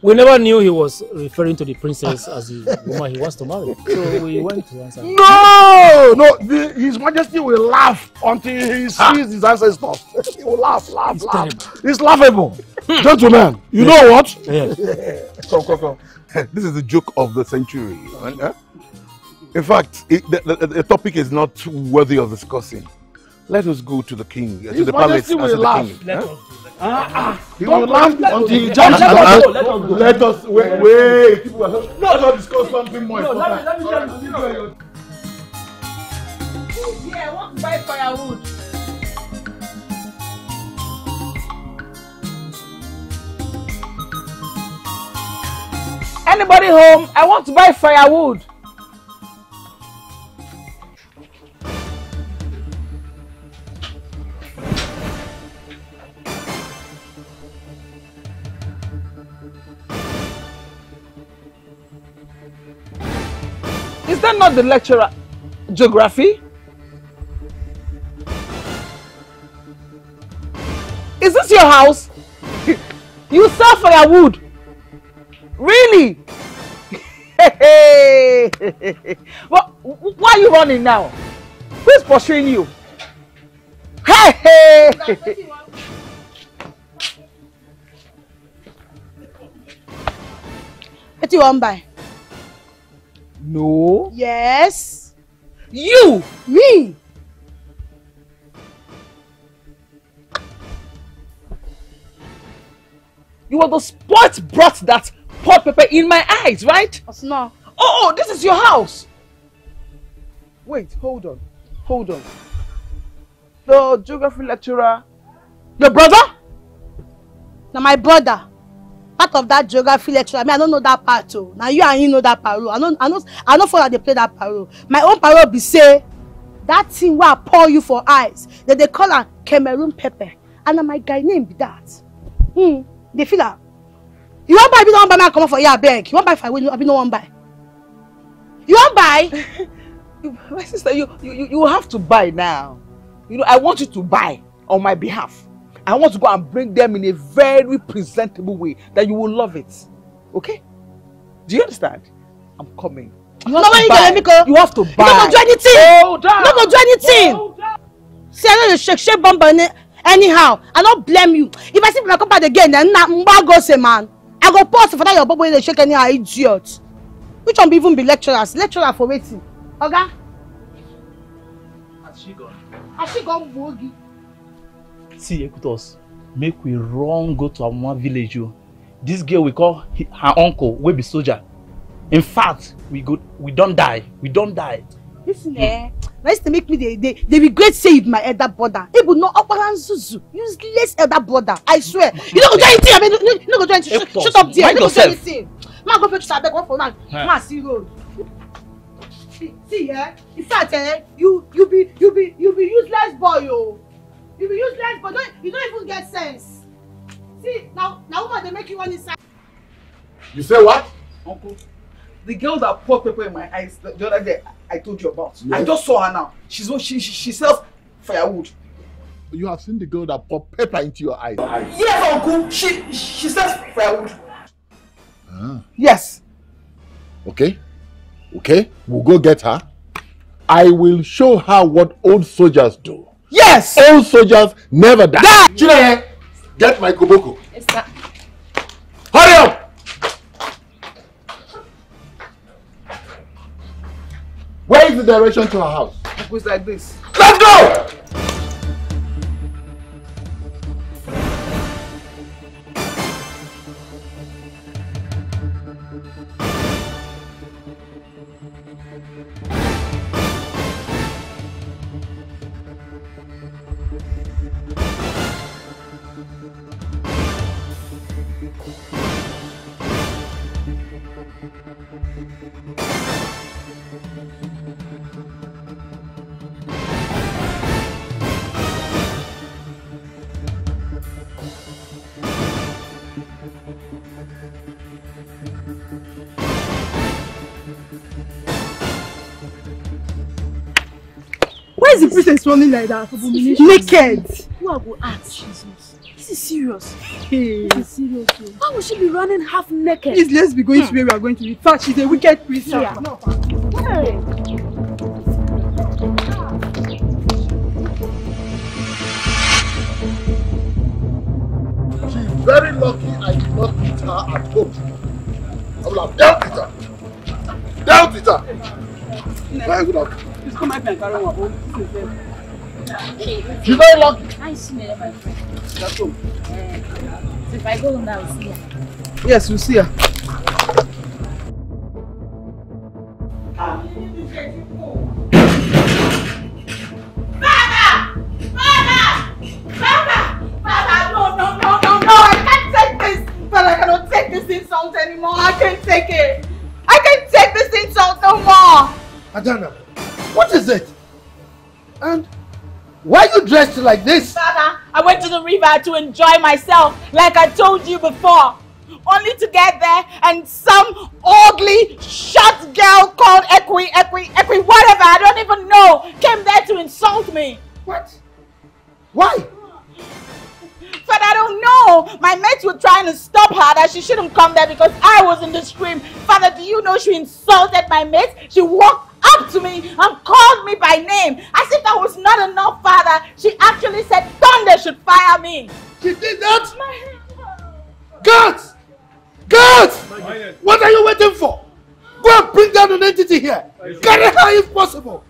We never knew he was referring to the princess as the woman he wants to marry. So we went to answer him. No! No, the, His Majesty will laugh until he sees ah. his ancestors. He will laugh, laugh, it's laugh. Terrible. It's laughable. Gentlemen, you yes. know what? Yes. So, come, come. This is the joke of the century. Huh? In fact, it, the, the, the topic is not worthy of discussing. Let us go to the king, uh, to the palace, and to the king. Let us go. He will laugh until he jumps. Let us wait. Wait. Let us discuss something more. No, let me tell you. Yeah, I want to buy firewood. Anybody home? I want to buy firewood. Is that not the lecturer? Geography? Is this your house? You sell firewood? Really? Well, why are you running now? Who's pursuing you? Hey! What you want by? No. Yes. You. Me. You were the sport brought that pot pepper in my eyes, right? That's not. Oh, oh, this is your house. Wait, hold on. Hold on. The geography lecturer. Your brother? Now my brother. Part of that geography lecture, I mean, I don't know that part too. Now you and you know that parole. I don't, I don't, I don't follow that they play that parole. My own parole be say that thing where I pour you for eyes that they call a Cameroon Pepper. And my guy name be that. Hmm. They feel that. You won't buy, you don't buy, man, come on for your bag. You won't buy if I win, I don't want buy. You won't buy. My sister, you, you, you have to buy now. You know, I want you to buy on my behalf. I want to go and bring them in a very presentable way that you will love it. Okay? Do you understand? I'm coming. You have, no, to, buy. You go. You have to buy. You're not going to do anything. You're not going to do anything. Hold down. See, I know you shake, shake, bump, anyhow. I don't blame you. If I see people come back again, then I'm going to say, man. I go pause for that your bubble in the shake anyhow, idiot. Which one be even be lecturers? Lecturer for waiting. Okay? Has she gone? Has she gone, Boogie? See, Ekwutos, make we run go to our mama village. You. This girl we call her uncle, we be soldier. In fact, we go, we don't die. We don't die. Listen, eh? Nice to make me they they they regret saying my elder brother. It would not operate Zuzu. Useless elder brother. I swear. You don't go do anything. I mean, you don't go do anything. Shut up there. You don't go do anything. Ma go fetch Sabeg one for now. Ma see road. See, eh? In fact, eh? You you be you be you be useless boy, yo. You be useless, but don't, you don't even get sense. See, now, now, woman, they make you one inside. You say what? Uncle, the girl that poured pepper in my eyes the other day, I told you about. Yes. I just saw her now. She's she she, she sells firewood. You have seen the girl that poured pepper into your eyes? Yes, Uncle. She she sells firewood. Ah. Yes. Okay. Okay. We'll go get her. I will show her what old soldiers do. Yes! Old soldiers never die. die. Chile, get my koboko. Yes, sir. Hurry up! Where is the direction to her house? It goes like this. Let's go! Why is the princess running like that? Naked! Who I go ask? Jesus. This is serious. Hey. This is serious. Why would she be running half naked? Please, let's be going to where we are going to be. In fact, she's a wicked princess. Yeah. No. Hey. Very lucky I did not beat her at home. I will have dealt with her. Dealt with her. Very good luck. Please come back and carry on. She's very lucky. I see me, my friend. That's all. If I go home, I will see her. Yes, we'll see her. Ah. Insult anymore. I can't take it. I can't take this insult no more. Adanna, what is it? And why are you dressed like this? Father, I went to the river to enjoy myself, like I told you before, only to get there and some ugly, short girl called Equi, Equi, Equi, whatever, I don't even know, came there to insult me. What? Why? But I don't know. My mates were trying to stop her that she shouldn't come there because I was in the stream. Father, do you know she insulted my mates? She walked up to me and called me by name. As if that was not enough, Father. She actually said thunder should fire me. She did that? My... God! God! What are you waiting for? Go and bring down an entity here. Carry her if possible.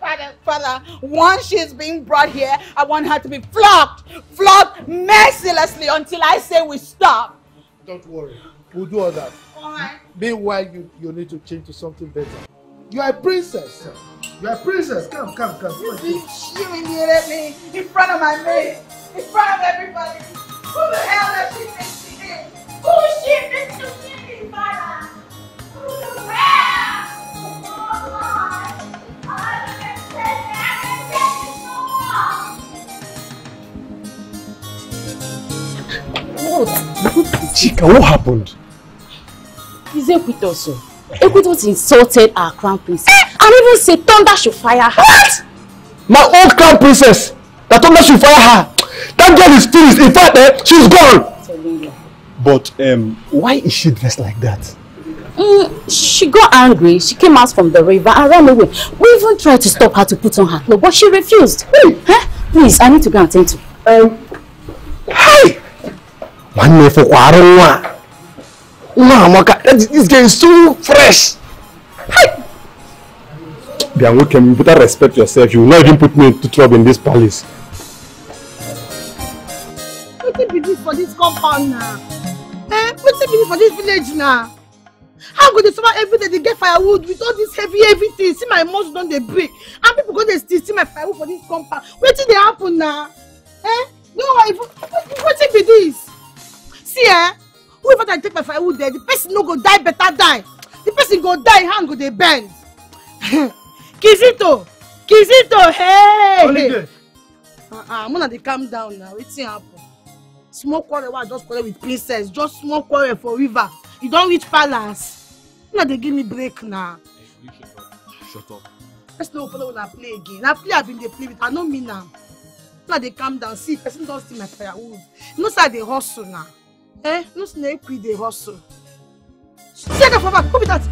Father, Father, once she's being brought here, I want her to be flogged, flogged mercilessly until I say we stop. Don't worry, we'll do all that. All right. Meanwhile, you, you need to change to something better. You are a princess. You are a princess. Come, come, come. You see, she humiliated me in front of my maid, in front of everybody. Who the hell does she think she is? Who is she think she is, Father? Who the hell? Oh, my God. I haven't said it no more. out. Chika, what happened? It's Ekwutos. Ekwutos insulted our crown princess and even said thunder should fire her. What? My old crown princess? That thunder should fire her? That girl is finished. In fact, eh, she's gone. But um, why is she dressed like that? Mm, she got angry. She came out from the river and ran away. We even tried to stop her to put on her clothes, but she refused. Mm. Huh? Please, I need to go and attend to her. Um, Hi! This girl is so fresh. Hi! They welcome. You better respect yourself. You will not even put me into trouble in this palace. What be this for this compound now? Eh? What be this for this village now? How could they suffer every day? They get firewood with all this heavy, heavy thing. See my mouth done they break. And people go they still see my firewood for this compound. What did they happen now? Eh? No, what be this? See, eh? Whoever that take my firewood there, the person no go die, better die. The person go die, hand go they bend. Kizito, Kizito, hey! Uh uh, I'm gonna calm down now. What's happen? Small quarrel, I just quarrel with princess. Just small quarrel for river. You don't reach palace. Now they give me break now. Hey, shut up. Shut up. Let's not follow when I play again. I play, I've been they play with. I know me now. Now they calm down. See, person don't see my firewood. No side they hustle now. Eh? No snake quit they hustle. See that for back. Copy that.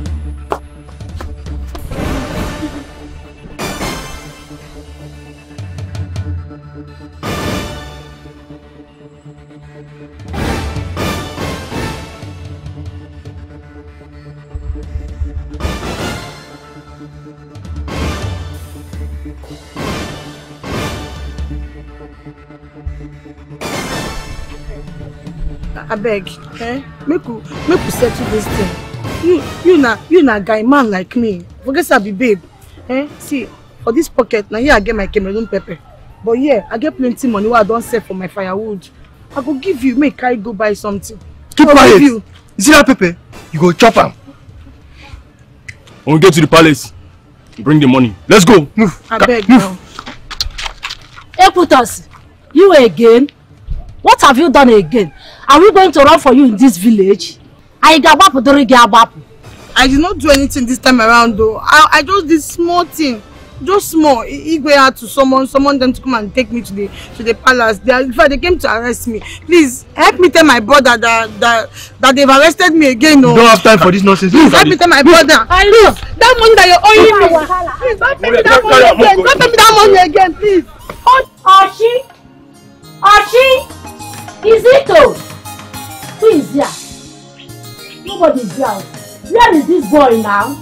I beg, eh? Make you, make you settle this thing. You, you na, you na guy man like me. Forget I be babe, eh? See, for this pocket now here I get my Cameroon pepper, but yeah, I get plenty money what I don't sell for my firewood. I go give you, make I go buy something. Keep quiet. You see that pepper? You go chop am. When we get to the palace, bring the money. Let's go. Move. I Ka beg now. Ekwutos, you again? What have you done again? Are we going to run for you in this village? I did not do anything this time around though. I, I just did small thing. Just small. Igwe had to summon someone them to come and take me to the to the palace. They, in fact, they came to arrest me. Please help me tell my brother that that, that they've arrested me again. No. You don't have time for this nonsense. Please help me tell my brother. I love that money that you're owing me. Please don't pay me that money again. Don't pay me that money again, please. Oshie? Oshie? Kizito! Who is there? Nobody is there. Where is this boy now?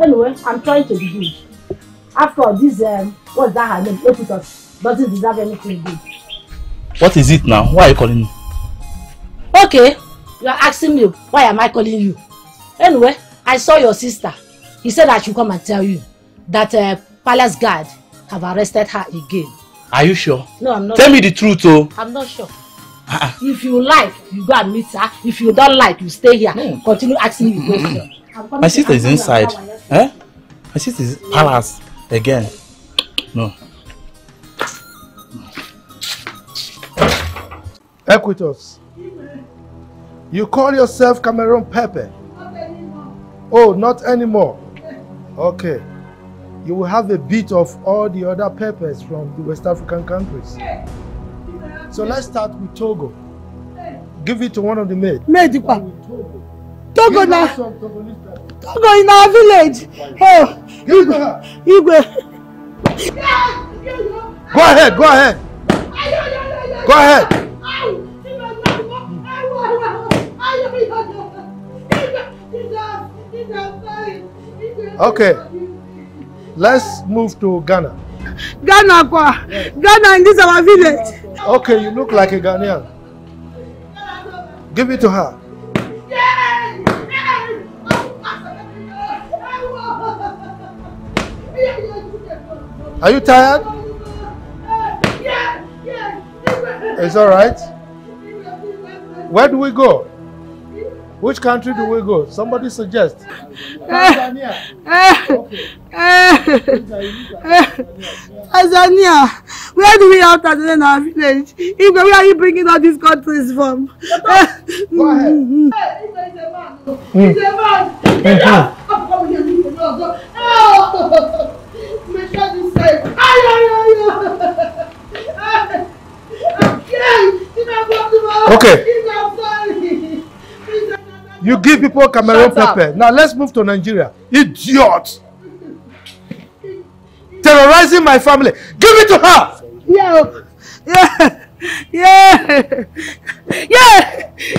Anyway, I'm trying to be good. After all, this, um, what's that her name? Ekwutos doesn't deserve anything good. What is it now? Why are you calling me? Okay, you are asking me why am I calling you? Anyway, I saw your sister. He said I should come and tell you that uh, palace guard have arrested her again. Are you sure? No, I'm not. Tell sure. me the truth, oh. I'm not sure. If you like, you go and meet her. If you don't like, you stay here. No. Continue asking me the question. My sister is inside. Eh? My sister is yeah. palace again. No. Ekwutos. You call yourself Cameroon Pepper? Not anymore. Oh, not anymore. Okay. You will have a bit of all the other peppers from the West African countries. So let's start with Togo. Give it to one of the maids. Maid, Togo. Togo now. Togo in our village. Oh, Igwe. Igwe. Go ahead, go ahead. Go ahead. Okay. Let's move to Ghana. Ghana, kwa. Yeah. Ghana in this our village. Okay, you look like a Ghanaian. Give it to her. Yeah. Are you tired? Yeah. Yeah. It's all right. Where do we go? Which country do we go? Somebody suggest. Tanzania. Tanzania. Where do we have Tadele in our village? Igwe, where are you bringing all these countries from? Go ahead. He's a man. He's a man. He's a man. Okay. You give people Cameroon pepper. Now let's move to Nigeria. Idiot. Terrorizing my family. Give it to her! Yeah! Yeah! Yeah! Yeah!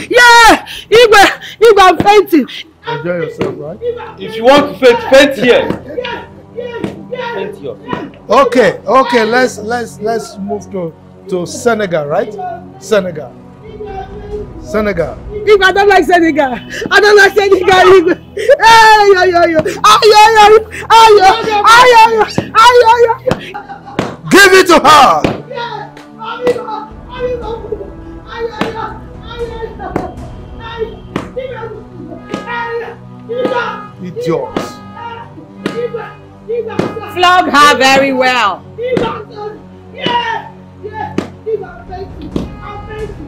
Yeah! Igwe! Igwe, I'm fainting! Enjoy yourself, right? If you want to faint, faint here. Yeah! Yeah! Yeah! Faint here. Okay, okay, let's let's let's move to, to Senegal, right? Senegal. Senegal. Igwe, I don't like Senegal. I don't like Senegal, Igwe. Hey, yo, yo, yo. Ay, yo, yo. Ay, yo. Ay, yo, yo. Ay, yo, yo. Give it to her. Yes. Ay, yo, yo. Ay, yo, yo. Idiots. Flogged her very well. Yeah. Yeah. Thank you. I'm thank you.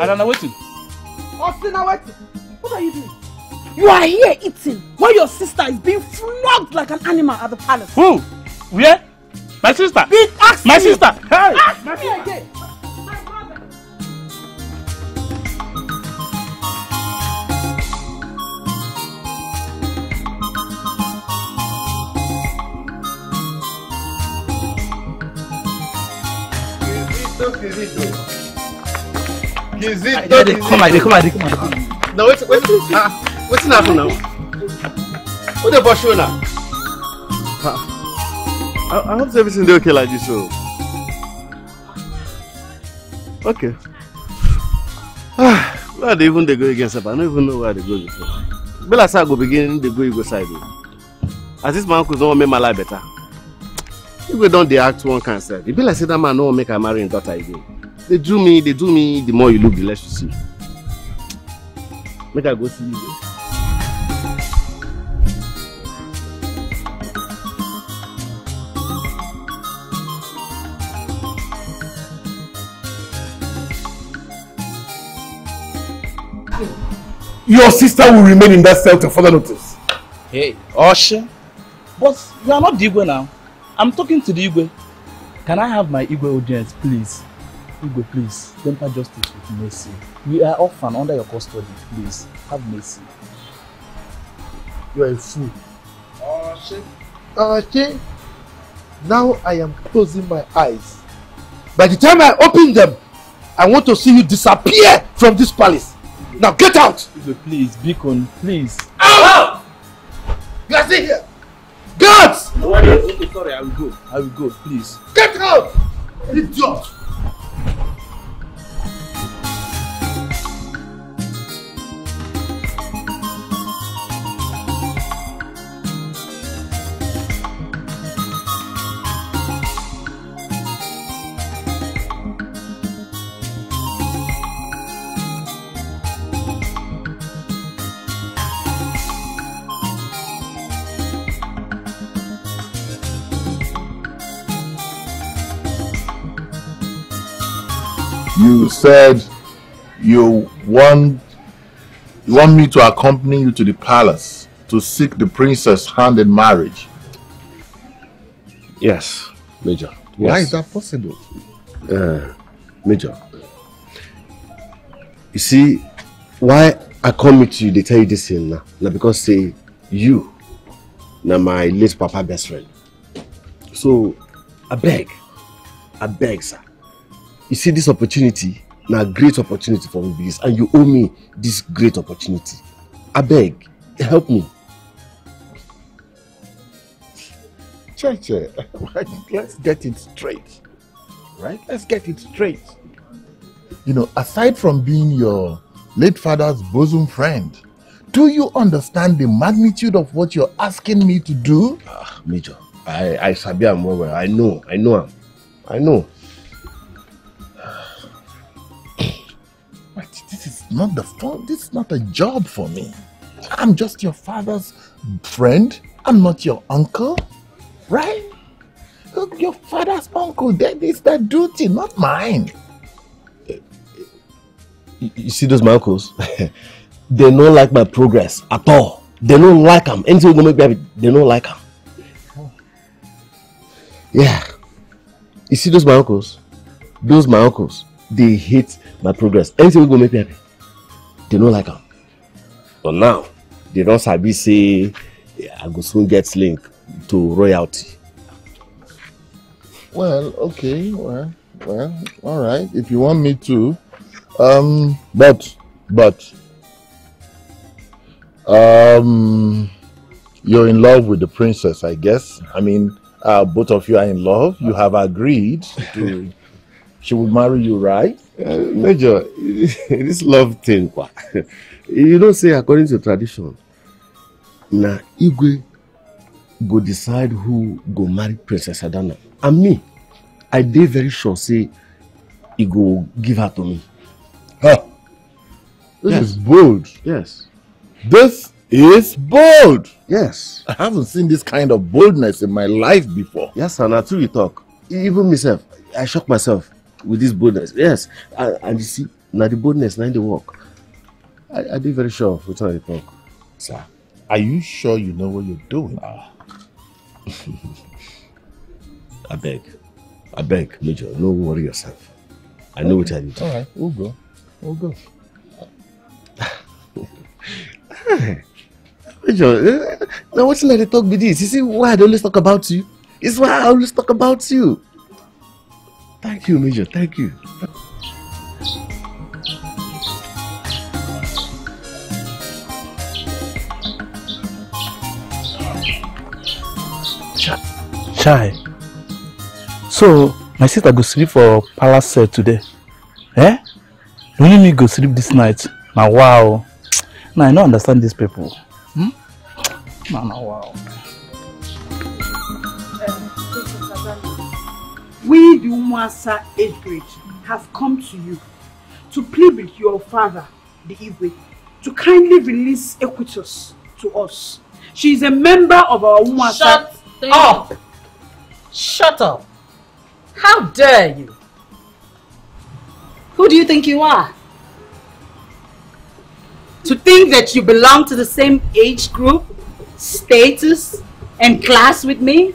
Adanna, waiting. Osina, waiting. What are you doing? You are here eating while your sister is being flogged like an animal at the palace. Who? Where? My sister. It, ask my me. sister. Hey. Ask my me sister. Again. My mother. Kizito, Kizito. Come on, come on, come on, come on. Now, what's what's uh, what's now for now? What the boss now? I, I hope everything is okay like this, so. Okay. Ah, where they even they go against us? I don't even know where they go before. Bella said go begin they go go side. As this man could not make my life better. If we don't, they act one cancer. If Bella said that man no make her marry and daughter again. They do me, they do me, the more you look, the less you see. Make I go see you. Your sister will remain in that cell till further notice. Hey, Oshie. But you are not the Igwe now. I'm talking to the Igwe. Can I have my Igwe audience, please? Igwe, please, temper justice with mercy. We are orphan under your custody, please. Have mercy. You are a fool. Oh, shit. Oh, shit. Now I am closing my eyes. By the time I open them, I want to see you disappear from this palace. Igwe. Now get out! Igwe, please, Beacon, please. Out! You are still here. Guards! No, I'm sorry, I will go. I will go, please. Get out! Idiot! You said you want, you want me to accompany you to the palace to seek the princess' hand in marriage. Yes, Major. Yes. Why is that possible? Uh, Major, you see, why I come with you, they tell you this thing now. Now because say, you, now my late papa best friend. So, I beg, I beg, sir. You see, this opportunity Now, great opportunity for me, please, and you owe me this great opportunity. I beg, help me. Cheche, let's get it straight, right? Let's get it straight. You know, aside from being your late father's bosom friend, do you understand the magnitude of what you're asking me to do? Ah, Major, I, I sabi am well well. I know, I know him. I know. But this is not the phone. This is not a job for me. I'm just your father's friend. I'm not your uncle, right? Look, your father's uncle. That is their duty, not mine. You, you see those my uncles? They don't like my progress at all. They don't like them. Anything will make me happy. They don't like them. Oh. Yeah. You see those my uncles? Those my uncles. They hate my progress. Anything will make me happy. They don't like them. But now, they don't sabi say, I go soon get linked to royalty. Well, okay. Well, well, all right. If you want me to. Um, but, but, um, you're in love with the princess, I guess. I mean, uh, both of you are in love. You have agreed to, she will marry you, right? Uh, Major, this love thing, you don't say according to tradition. Now, Igwe go decide who go marry Princess Adanna. And me, I dey very sure say, he go give her to me. Huh. This yes. is bold. Yes. This is bold. Yes. I haven't seen this kind of boldness in my life before. Yes, and I truly talk. Even myself, I shock myself with this boldness. Yes. And, and you see, now the boldness, now the work. I, I be very sure of what I talk. Sir, are you sure you know what you're doing? Ah. I beg. I beg, Major. No worry yourself. I know okay. what I need. All right, we'll go. Oh, go. Now, what's like the talk with this? You see why I always talk about you? It's why I always talk about you. Thank you, Major. Thank you. Chai. So, my sister go sleep for palace cell today. Eh? When you need go sleep this night, now wow. Now I don't understand these people. Hmm? Now, now wow. We, the Umuasa age grade, have come to you to plead with your father, the Igwe, to kindly release Ekwutos to us. She is a member of our Umuasa. Shut up! Shut up! How dare you! Who do you think you are? To think that you belong to the same age group, status, and class with me?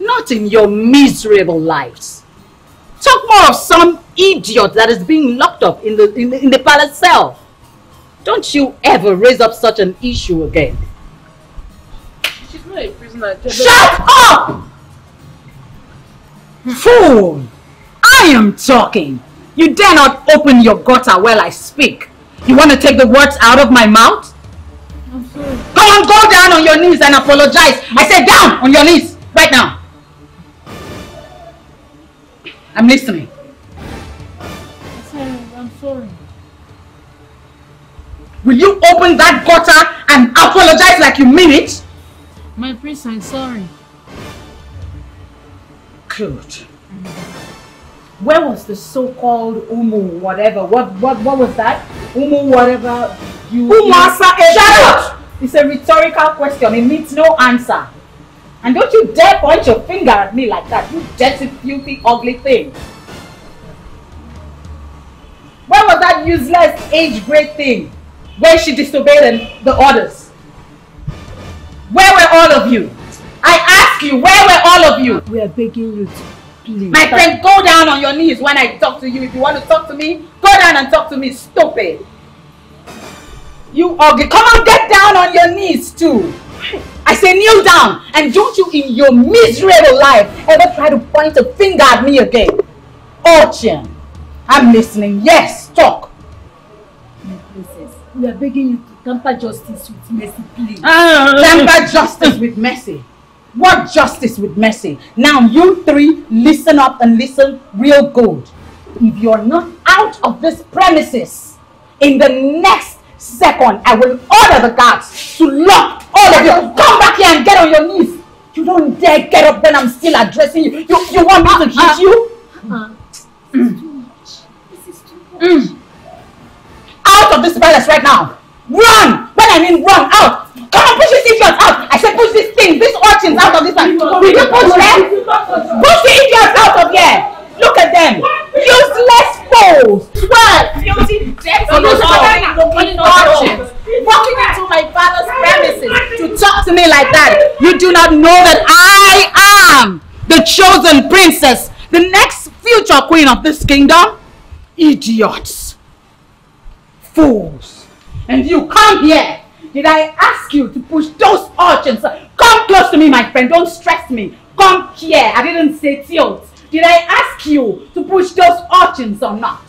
Not in your miserable lives. Talk more of some idiot that is being locked up in the, in the, in the palace cell. Don't you ever raise up such an issue again. She's not a prisoner. Shut up! Fool! I am talking. You dare not open your gutter while I speak. You want to take the words out of my mouth? I'm sorry. Go on, go down on your knees and apologize. I said down on your knees right now. I'm listening. I'm sorry. I'm sorry. Will you open that gutter and apologize like you mean it? My prince, I'm sorry. Good. Where was the so-called Umu whatever? What what what was that? Umu whatever you. Umuasa, shut up! It's a rhetorical question. It needs no answer. And don't you dare point your finger at me like that. You dirty, filthy, ugly thing. Where was that useless age grade thing? Where she disobeyed the orders? Where were all of you? I ask you, where were all of you? We are begging you to. Please. My friend, go down on your knees when I talk to you. If you want to talk to me, go down and talk to me. Stop it. You ugly. Come on, get down on your knees too. I say kneel down. And don't you in your miserable life ever try to point a finger at me again. Ocean, I'm listening. Yes, talk. My princess, we are begging you to temper justice with mercy, please. Uh, temper justice with mercy. What justice with mercy? Now you three, listen up and listen real good. If you're not out of this premises in the next second, I will order the guards to lock all of you. Come back here and get on your knees. You don't dare get up when I'm still addressing you. You, you want me to hit you? Uh, mm. Mm. Out of this palace right now. Run! When I mean run, out! Come on, push this idiot out! I said push this thing, these urchins out of this palace. Will you push them? Push the idiots out of here! Look at them! Useless fools! Well, guilty debts on those urchins! Walking into my father's premises to talk to me like that! You do not know that I am the chosen princess, the next future queen of this kingdom! Idiots, fools, and you come here. Did I ask you to push those urchins? Come close to me, my friend. Don't stress me. Come here. I didn't say tilt. Did I ask you to push those urchins or not?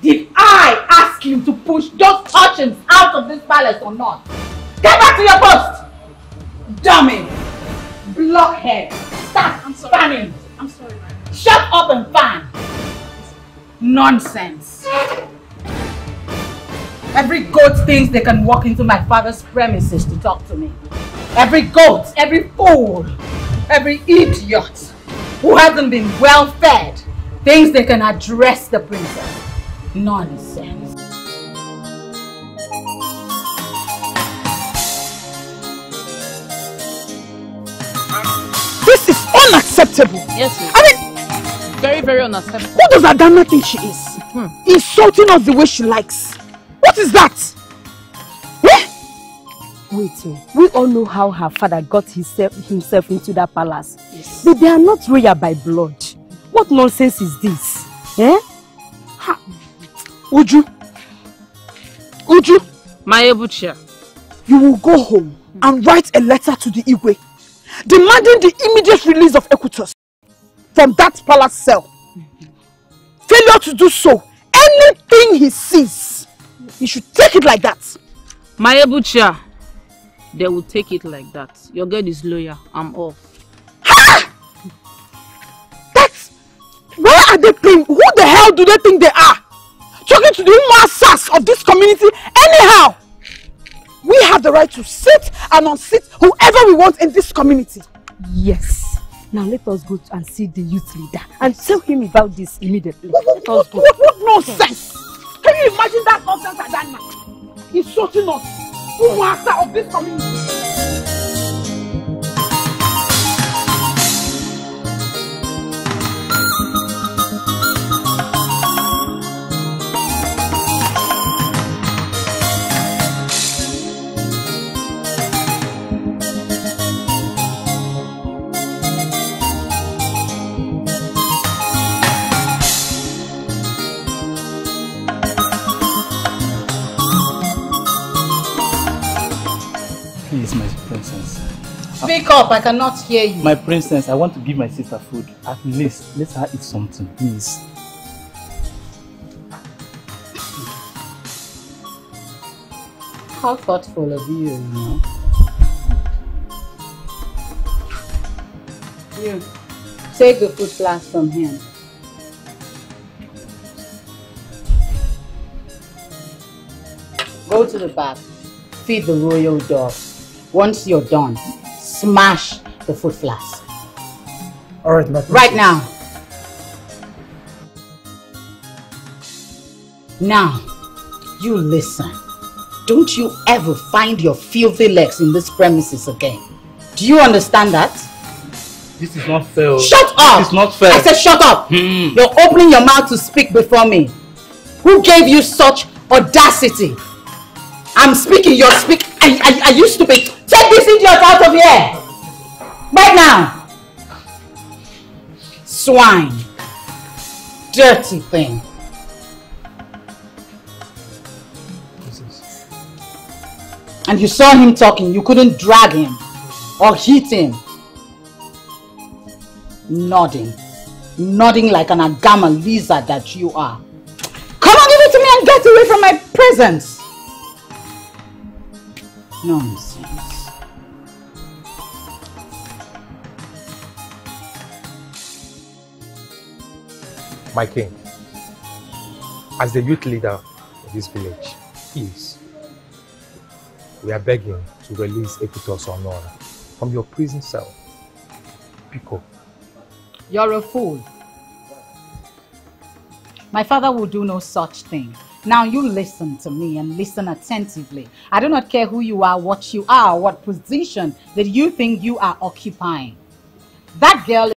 Did I ask you to push those urchins out of this palace or not? Get back to your post, dummy, blockhead. Stop I'm sorry. Spamming. I'm sorry. Shut up and fan. Nonsense. Every goat thinks they can walk into my father's premises to talk to me. Every goat, every fool, every idiot who hasn't been well fed thinks they can address the princess. Nonsense. This is unacceptable. Yes, sir. I mean, very, very unacceptable. Who does Adanna think she is? Hmm. Insulting us the way she likes. What is that? Eh? Wait, we all know how her father got himself, himself into that palace. Yes. But they are not royal by blood. What nonsense is this? Eh? Ha. Uju. Uju. My Ebuchia. You will go home hmm. and write a letter to the Igwe, demanding the immediate release of Ekwutos from that palace cell. Mm-hmm. Failure to do so, anything he sees, he should take it like that. My Ebuchia, they will take it like that. Your girl is loyal, I'm off. Ha! That's... Where are they playing? Who the hell do they think they are? Talking to the Umuasas of this community anyhow. We have the right to sit and unseat whoever we want in this community. Yes. Now let us go and see the youth leader and tell him about this immediately. What, what, let us go. What, what, what nonsense! Can you imagine that nonsense, Adanna? Insulting us, who master of this community. Speak up, I cannot hear you. My princess, I want to give my sister food. At least, let her eat something, please. How thoughtful of you, you know. You, take the food flask from him. Go to the back, feed the royal dog. Once you're done, smash the food flask. All right, my princess. Right now. Now, you listen. Don't you ever find your filthy legs in this premises again. Do you understand that? This is not fair. Shut up! This is not fair. I said shut up! Hmm. You're opening your mouth to speak before me. Who gave you such audacity? I'm speaking, you're speaking. Are, are you stupid? Take this idiot out of here! Right now! Swine! Dirty thing! And you saw him talking, you couldn't drag him or hit him. Nodding. Nodding like an agama lizard that you are. and get away from my presence! Nonsense. My king, as the youth leader of this village, please, we are begging to release Ekwutos Ono from your prison cell. Pico. You're a fool. My father will do no such thing. Now you listen to me and listen attentively. I do not care who you are, what you are, what position that you think you are occupying. That girl